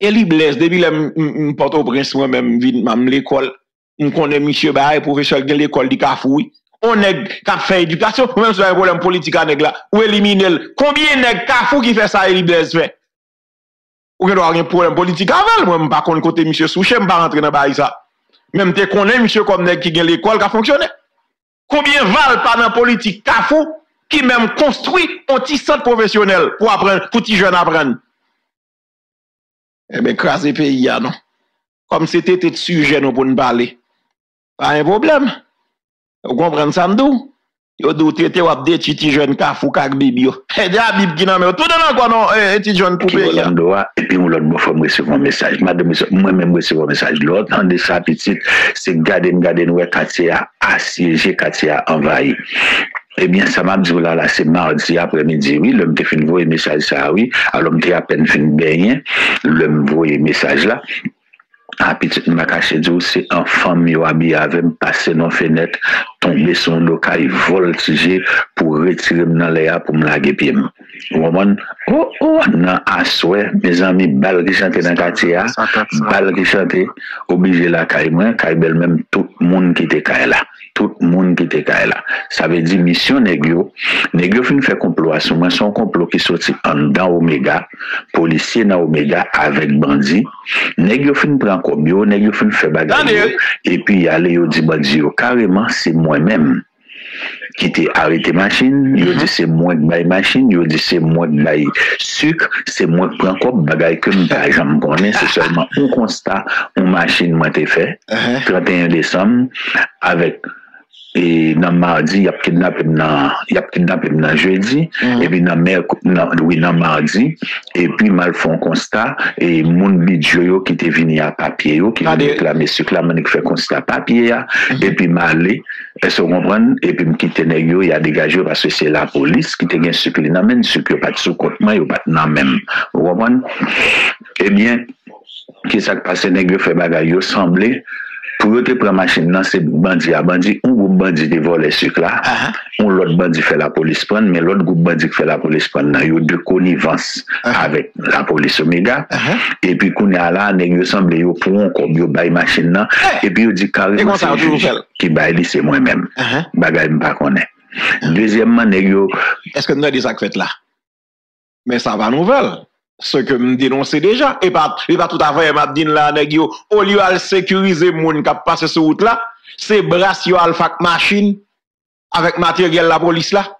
Eli Blaise, depuis le Port-au-Prince, moi-même, même l'école, on connaît monsieur Baye, professeur de l'école du Kafou, oui. On est qui fait éducation, même si on a un problème politique, ou éliminer. Combien de Kafou qui fait ça, Eli Blaise fait? Ou il y a un problème politique avant, moi, je ne sais pas côté monsieur Souchet, je ne vais pas rentrer dans le ça. Même te connais, monsieur, comme nèg qui gagne l'école, qui a fonctionné. Combien valent par la politique Kafou, qui même construit un petit centre professionnel pour apprendre, pour petit jeune apprendre? Eh bien, craser pays, non. Comme c'était le sujet, nous, pour nous parler. Pas un problème. Vous comprenez ça, nous? Vous doutez, vous avez des petits jeunes Kafou, kak bibio. Et des habits qui n'ont pas. Tout le monde, non, un petit jeune poupée. Et puis, on me recevons un message. Madame, moi-même, recevons un message. L'autre, on dit ça, petite, c'est garder, garder, nous, Katia, assiégé, Katia, envahi. Eh bien, ça m'a dit, là, là, c'est mardi après-midi, oui, l'homme te fin voyer message, ça, oui. Alors, l'homme te à peine fin baigner, l'homme voyer message, là. Ah, petite, m'a caché, c'est un femme qui habillé avec passé dans la fenêtre, tombé sur le local, voltiger pour retirer dans l'air pour me laguer pied. Au moment, oh, oh, non, à souhait, mes amis, balle qui chante dans le quartier, balle qui chante, obligé la caille, moi, caille belle même, tout le monde qui était caille là. Tout le monde qui était caille là. Ça veut dire, mission négio, négio fin fait complot à son, son complot qui sorti en dans Omega, policier dans Omega avec bandit, négio fin prend Bio, fait bagarre, et puis y aller dit bandit carrément c'est moi-même qui t'ai arrêté machine, yo dit c'est moi qui baille machine, yo dit c'est moi qui baille sucre, c'est moi qui prend comme bagaille que m'pas jamais connais, c'est seulement un constat, une machine m'a été fait trente et un décembre avec et dans mardi y a kidnappé dans y a kidnappé dans jeudi et puis dans mardi et puis mal font constat et mon bidjo qui était venu à papier qui a réclamé suclamé qui fait constat papier et puis malé et se comprendre et puis me quitter nèg y a dégagé parce que c'est la police qui te gagne sucre dans même sucre pas de sous compte moi pas dans même vous comprenez et bien qu'est-ce qui s'est passé nèg fait bagaille semblé. Pour eux, prendre la machine, c'est bandit à bandit. Un groupe bandit qui vole les sucres là. Un autre bandit fait la police prendre, mais l'autre groupe bandit fait la police prendre. Il y a deux connivences avec la police Omega. Et puis, quand on est là, on semble pour un corps, on baille machine. Et puis, on dit carrément c'est le juge qui baille, c'est moi-même. Bagaille, je ne connais pas. Deuxièmement, on est-ce que nous avons des actes là? Mais ça va nouvelle. Ce que me dénoncer déjà et pas et pas tout à fait m'a dit là nèg yo au lieu de sécuriser moun qui passe sur route là c'est brasse yo alfa machine avec matériel la police là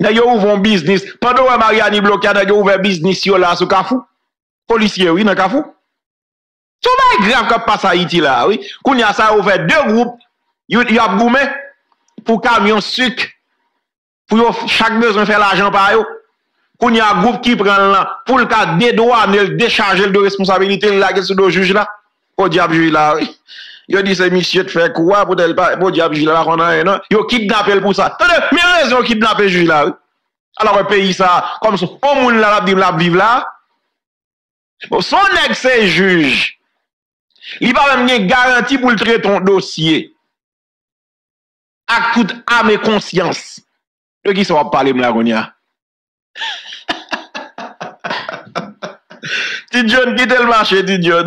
nèg yo ouvre un business pendant que Mariani bloqué nèg yo ouvre business yo là sous Kafou policier oui dans Kafou tout ba grave qui passe Haïti là oui qu'on y a ça ouvert deux groupes yo a goumé pour camion sucre pour chaque besoin faire l'argent par yo. Quand il y a un groupe qui prend là, pour le cas des droits, il décharge de responsabilité, là, qu'est-ce que le juge là? Au diable, juge là, oui. Il dit, c'est monsieur de faire quoi? Pour le diable, juge là, qu'on a, non? Il kidnappé pour ça. Tenez, mais raison kidnappé juge là, oui. Alors, le pays, ça, comme ça, au monde là, la vive là. Son excès juge, il va même une garantie pour le traiter ton dossier. À toute âme et conscience. De qui ça va parler, Mlagonia? Tidjon, quitte le marché, Tidjon.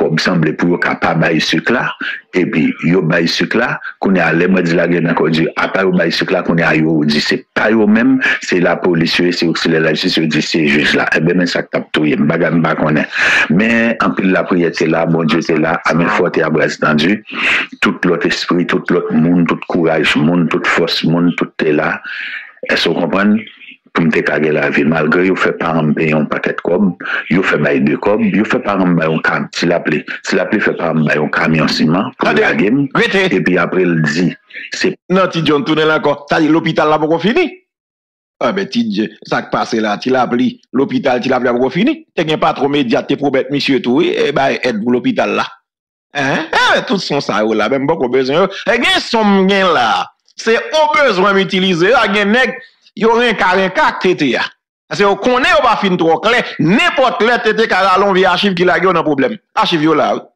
On semble pour capable de ce là, et puis yo bail ce là, qu'on est à l'aime de la guerre encore dit, à part yo bail ce là, qu'on est à yo dit, c'est pas yo même, c'est la police, c'est auxiliaire la justice, c'est juge là. Eh bien, mais ça tape tout, bagarre pas qu'on est. Mais en plus la prière c'est là, bon Dieu c'est là, à mes fortes et à bras tendu, tout l'autre esprit, tout l'autre monde, tout courage, monde, toute force, monde, tout est là. Est-ce qu'on comprend? Pour me décaler la vie, malgré vous fait par un payon paquet de cob, vous fait bail de cob, vous fait par un baillon camion, si l'appelé, si l'appelé fait par un baillon camion ciment, pour la game, et puis après il dit, c'est... Non, Tidjon, tourne là encore, l'hôpital là pour fini. Ah ben Tidjon, ça qui passe là, tu l'appelé, l'hôpital, tu l'appelé pour fini. Tu n'es pas trop médiat, tu es probé, monsieur, tout, et ben aide pour l'hôpital là. Hein? Eh, tout son ça là, même beaucoup besoin. Et bien, son gain là, c'est au besoin d'utiliser, à gain nègre. Il y a un carré qui a parce que vous connaissez, vous pas fin trop clair. N'importe quel tété qui a l'envie archive qui a eu un problème. Archive là.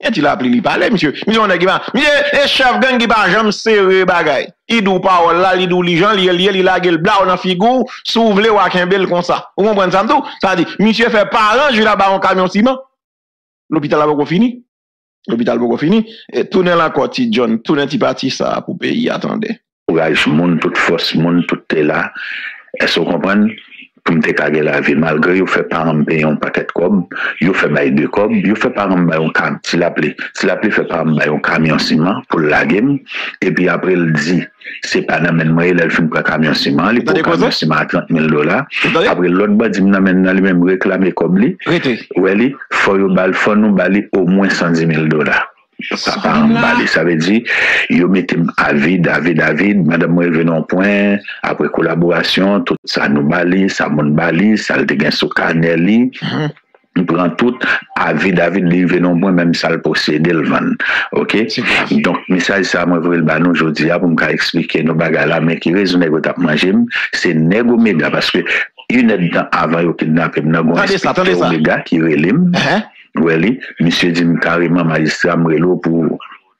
Et tu l'as appelé, il parlait, monsieur. Monsieur, on a dit, monsieur, le chef gang qui n'a jamais serré bagay. Il dou parole là, il dou les gens, il lié, il a gueule bla, on a figure, souvle ou a qu'un bel comme ça. Vous comprenez ça tout? Ça dit, monsieur fait parent, je la barre en camion ciment. L'hôpital n'a pas fini. L'hôpital n'a pas fini. Et tournez la côte, John, tournez petit parti ça pour payer, attendez. Courage, monde, toute force, monde, tout est là. Est-ce qu'on comprend? Pour me décaler la vie, malgré vous fait par un payon paquet de cob, vous fait bail de cob, vous fait par un baillon camion, si l'appelé, si l'appelé fait par un baillon camion ciment pour la game, et puis après il dit, c'est pas n'amène moi, il a fait un camion ciment, il a fait un camion ciment à trente mille dollars, après l'autre bas dit, n'amène n'a lui-même réclamé cob li, ou elle dit, faut nous baler au moins cent dix mille dollars. Ça part en balai, ça veut dire, yo mettez David, David, David, madame, moi, venons point, après collaboration, tout ça nous balai, ça monte balai, ça le dégaine sous canelli. Il prend tout, avis, David, lui, venons point, même ça le posséde, le vend. Ok? Donc, message, ça, moi, vous le banon aujourd'hui, pour me expliquer nos bagages là, mais qui raisonne, vous tapez manger, c'est négo méga, parce que, une aide avant, vous kidnappez, vous avez un méga qui relime. Oui, monsieur dit carrément magistrat Mrelo pour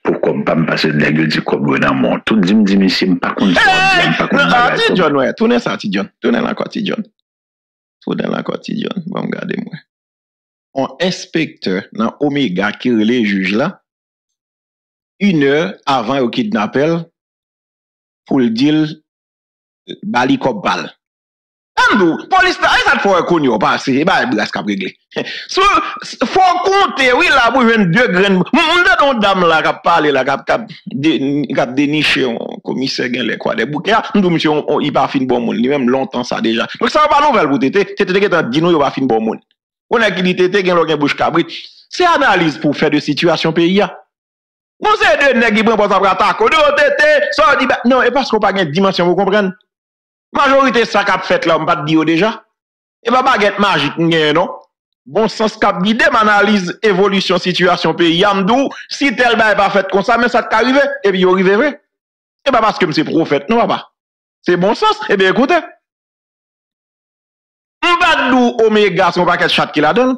pour comme pas me passer de la gueule du cobre dans mon tout dit me dit monsieur pas contre pas contre John ouais tourner ça Tidjon tourner la côte Tidjon tourner la côte Tidjon bon regardez moi on inspecteur dans Omega qui les juges là une heure avant au kidnappel pour le dire bali cob bal Andou, police, ça faut qu'on passe, et bah, il faut régler. Faut compter, oui, là, pour deux graines. M'dadon dame là, qui parle là, qui a déniché un commissaire, les quoi, des bouquets. Nous, monsieur, il pas fin bon monde, lui-même longtemps ça déjà. Donc, ça va pas nouvelle pour tété, tété qui est un dino, il pas fin bon monde. On a qui dit tété, qui a un bouche cabrit. C'est analyse pour faire de situation pays. Nous, c'est deux nègres qui prennent pour s'attaquer. On a tété, ça dit, non, et parce qu'on pas une dimension, vous comprenez? Majorité ça qu'a fait là, on pas dire déjà. Et pas baguette magique non. Bon sens qu'a guidé m'analyse évolution situation pays Yamdou, si tel bail pas fait comme ça mais ça t'arrive et puis arrivé vrai. Et pas parce que monsieur prophète non papa. C'est bon sens et bien écoutez. On va dou Oméga son paquet chat qui la donne.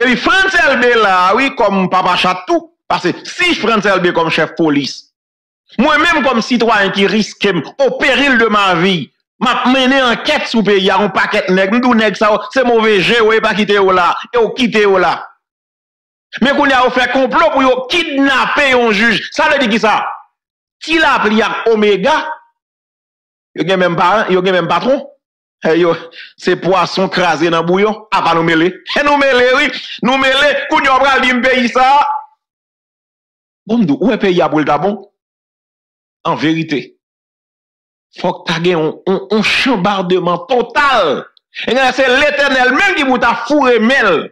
Et puis Frantz Elbe là, oui comme papa chat tout parce que si Frantz Elbe comme chef police moi-même, comme citoyen qui risque au péril de ma vie, m'a mené enquête sous pays, un paquet de nègres, nous nègres, ça, c'est mauvais jeu, ou pas quitter ou là, et ou quitter ou là. Mais qu'on a fait complot pour kidnapper un juge, ça veut dire qui ça? Si la pli à Oméga, y'a gen même parent, y'a gen même patron, c'est poisson crasé dans bouillon, à pas nous mêler. Et nous mêler, oui, nous mêler, qu'on y'a pas le pays ça. Bon, où est pays à boule d'abon? En vérité, faut que tu aies un, un, un chambardement total. Et c'est l'Éternel même qui vous a fourré mêle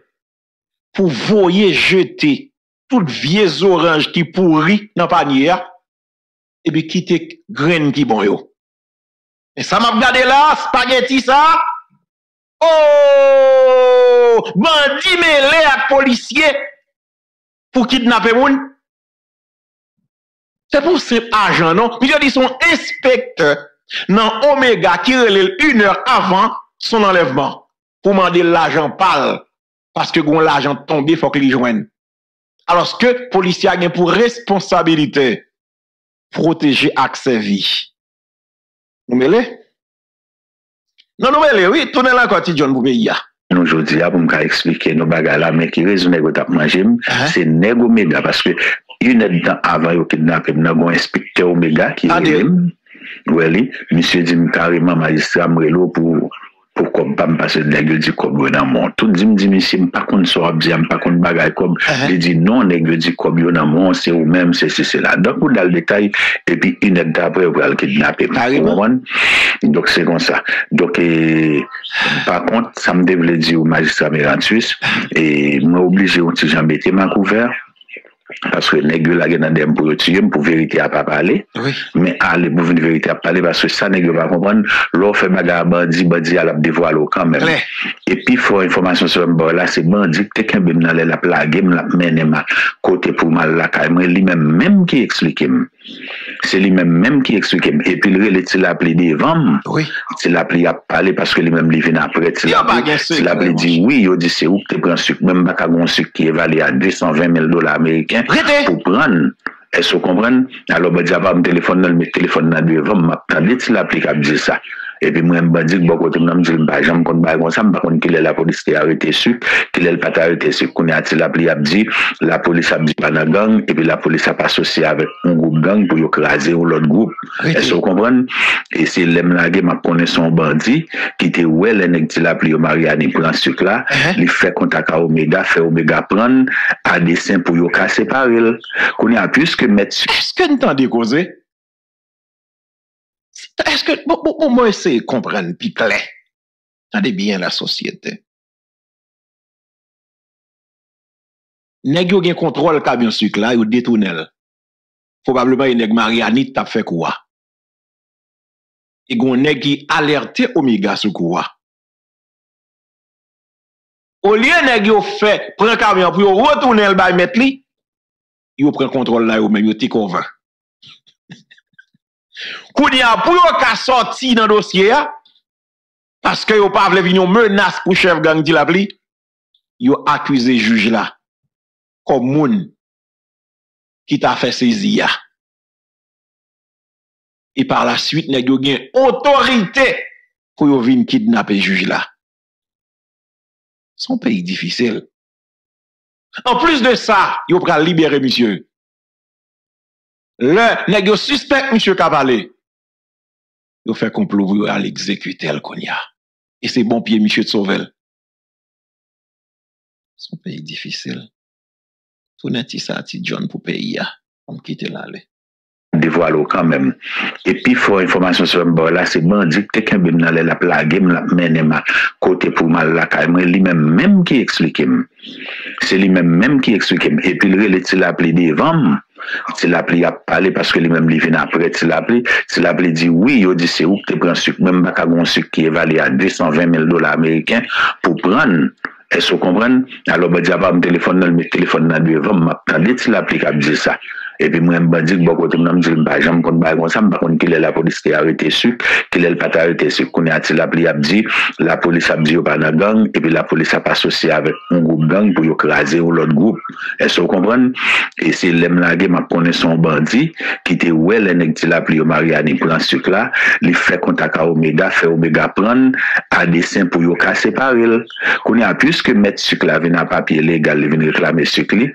pour voyer jeter toutes vieilles oranges qui pourrit dans le panier et puis quitter graines qui bon yo. Et ça m'a regardé là, spaghetti ça. Oh! Bandit mêlé à policier pour kidnapper moun. C'est pour ces agents, non? Monsieur dit son inspecteur dans Oméga qui relève une heure avant son enlèvement pour demander l'agent pâle. Parce que quand l'agent tombe, il faut qu'il y joigne. Alors que le policier a pour responsabilité protéger accès vie. Vous mêlez? Non, nous mêlez, oui, tournez la côte, John, vous mêlez. Nous nous aujourd'hui pour nous expliquer nos bagages là, mais qui raison nèg t'a manger, c'est nèg Omega, parce que une heure avant yo kidnapper, nous avons un inspecteur Omega qui oui, monsieur dit carrément magistrat Mrelo pour pour comme pas me passer de la gueule du cob dans mon tout dit me dit monsieur me pas connait ça bien me pas connait bagaille comme il dit non nèg du cob yo dans mon c'est ou même c'est c'est là donc dans le détail et puis une heure après on va le kidnapper donc c'est comme ça donc par contre ça me devait dire au magistrat Mérantus et moi obligé on t'jambe mettre ma couvert. Parce que les gens qui ont des pour tuer, pour vérité à pas parler, mais aller pour une vérité à parler, parce que ça, les gens ne comprennent pas. L'on fait bagarre bandit, bandit à la dévoile quand même. Et puis, il faut information sur un bord là, c'est bandit, quelqu'un qui m'a la plague, m'a mené ma côté pour mal la caille, lui-même même qui explique. C'est lui-même même qui explique. Et puis, il a appelé devant, il a appelé à parler parce que lui-même il vient après. Il a appelé dit oui, il dit c'est où que tu prends sucre, même pas un sucre qui est valé à deux cent vingt mille dollars américains. Pour prendre, est-ce que vous comprenez? Alors, je vais me téléphoner, je vais me téléphoner devant, je vais m'attendre si l'applicable dit ça. Et puis, moi, je me dis que beaucoup de gens me disent que je ne connais pas ça, je ne connais pas la police qui a arrêté sur, qu'il n'a pas arrêté sur, qu'on a l'applicable dit, la police a dit pas dans gang, et puis la police a pas associé avec un groupe gang pour écraser l'autre groupe. Est-ce que vous comprenez? Et c'est l'emlagé, je connais son bandit, qui était où elle est l'appli au Mariani prend ce là, il fait contact à Omega, fait Omega prendre, à dessin pour y casser par elle. Qu'on a plus que mettre. Est-ce que nous t'entendez causer? Est-ce que, bon, bon, moi, essayer de comprendre, puis clair. Tendez bien la société. Nèg yo gen contrôle camion sucre là, yo détournel. Probablement, yon nèg Mariani t'a fait quoi? Et yon nèg qui alerté Omega sur quoi? Au lieu nèg yo fait, prend camion, puis yo retourner le bay mettre li, yo prend contrôle là, yo même, yo t'y convainc. Kounia, pour yon ka sorti dans le dossier, parce que yon pa vle vini yon menace pour chef gang di la pli, yon accusé juge là, comme moun, qui t'a fait saisir. Et par la suite, nèg yon gen autorité pour yon vini kidnapper juge là. Son pays difficile. En plus de ça, yon pral libérer monsieur. Le nèg yo suspect monsieur Cavalé. Yo fait complot à l'exécuter le konya. Et c'est bon pied monsieur de Sauvel. Son pays difficile. Tout neti sa ti John pour pays a, on quitte l'aller. Dévoile quand même. Et puis, il faut information sur un bord là, c'est bandit, quelqu'un qui m'a la plague, m'a mené ma côté pour mal la caille, lui-même même qui explique. C'est lui-même même qui explique. Et puis, il a appelé devant, il a appelé à parler parce que lui-même il vient après, il a appelé, il a appelé dit oui, il dit c'est où que tu prends sucre, même pas un sucre qui est valé à deux cent vingt mille dollars américains pour prendre. Est-ce que vous comprenez? Alors, je vais me téléphoner, je vais me téléphoner devant, je vais m'attendre si l'applicable dit ça. Et puis, moi, je me dis que beaucoup de gens me disent que je ne connais pas ça, je ne connais pas la police qui a arrêté sur, qu'il n'a pas arrêté sur, qu'on a dit, la police a dit pas dans gang, et puis la police a pas associé avec un groupe gang pour écraser l'autre groupe. Est-ce que vous comprenez? Et c'est l'emlagé, je connais son bandit, qui était où elle est l'appli au Mariani prend ce là, il fait contact à Omega, fait Omega prendre, à dessin pour y casser par elle. Qu'on a plus que mettre sucre là, venir à papier légal, venir réclamer sucre là.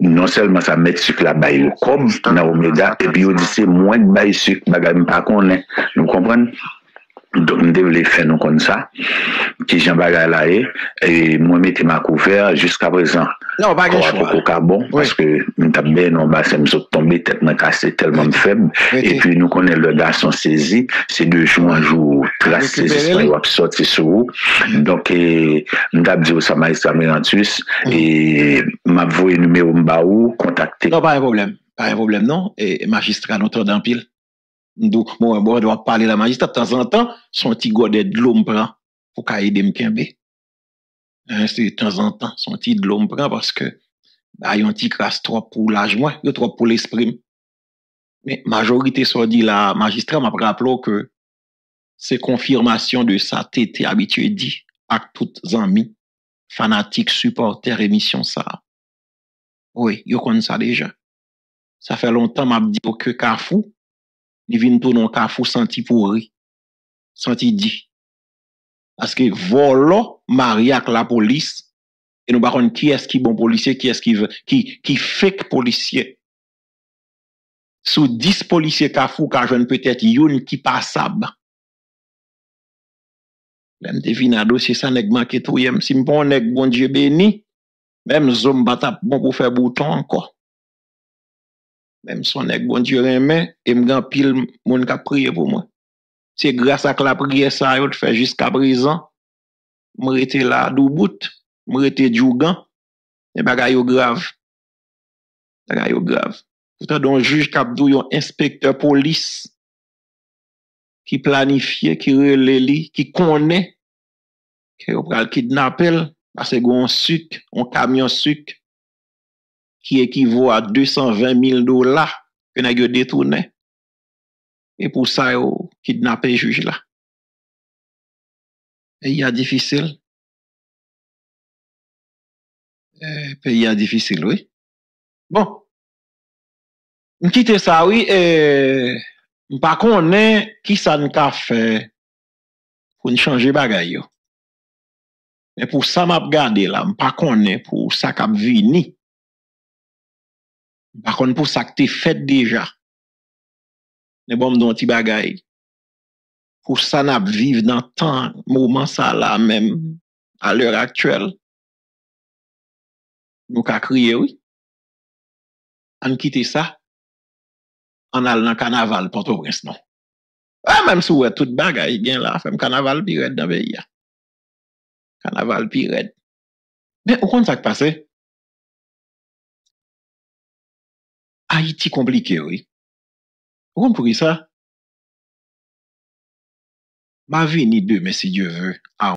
Non seulement ça met sucre la baille au cob, dans Omega, et puis on dit c'est moins de baille sucre, bagage pas qu'on est. Nous comprenons? Donc, nous devons faire nous comme ça. Qui j'en bagaille là, et moi, mettez ma couvert jusqu'à présent. Non, pas grand chose. Parce que nous avons bien, nous sommes tombés, tête cassée, tellement faible. Et puis, nous connaissons le garçon saisi. C'est deux jours, un jour, trace, c'est histoire, il va sortir sur vous. Donc, nous avons dit ça, Maïssa Mérantus, et m'a voué numéro Mbaou, contactez. Non, pas un problème. Pas un problème, non. Et magistrat, notre d'un pile. Donc, moi, on doit parler la magistrat de temps en temps, son petit godet de l'homme prend pour aider m'kembe. C'est de temps en temps, son petit de l'homme prend parce que, bah, yon ti crasse trop pour l'âge, moi, yon trop pour l'esprit. Mais, majorité, soit dit la magistrat m'a rappelé que c'est confirmation de sa tête habituée dit à toutes amis, fanatiques, supporters, émission ça. Oui, yon connaît ça déjà. Ça fait longtemps, m'a dit que Kafou, il vient tout non kafou senti pourri. Senti dit. Parce que volo marié avec la police, et nous parlons qui est-ce qui bon policier, qui est-ce qui veut, qui, qui fake policier. Sous dix policiers kafou, car jeune peut-être youn qui passable. Même devine à dossier ça, nèg manqué tout yem, si m'pon nèg bon Dieu béni, même zom batap bon pour faire bouton encore. Même son nèg bon Dieu remè, et m'gan pile moun ka prier pour moi. C'est grâce à la prière ça yo fait jusqu'à présent. M'rete là doubout, m'rete djougan, et bagay yo grave. Bagay yo grave. Pourtant don juge kap dou yon inspecteur police qui planifie, qui relève, qui connaît qui on pral kidnapper parce que on sucre, on camion sucre qui équivaut à deux cent vingt mille dollars que n'a détourné. Et pour ça, yo kidnapper juge là. Pays a difficile. Euh, pays a difficile, oui. Bon. M'quitte ça, oui, euh, m'pa konnen qui ça n'ka fait pour changer bagay yo. Mais pour ça m'a gardé là, m'pa konnen pour ça k'ap vini. M'pa konnen pour ça que t'es fait déjà. Mais bon m'don ti bagay. Pour ça n'a vivre dans temps, moment ça là même à l'heure actuelle. Nous ka crier oui. An quitter ça. En allant carnaval, Port-au-Prince, non. Ah, même si vous avez tout bagay, bien là, fait un carnaval pirate dans le pays. Carnaval pirate. Mais, au compte ça qui passe? Haïti compliqué, oui. Vous comprenez ça? Ma vie ni deux, mais si Dieu veut. Ah,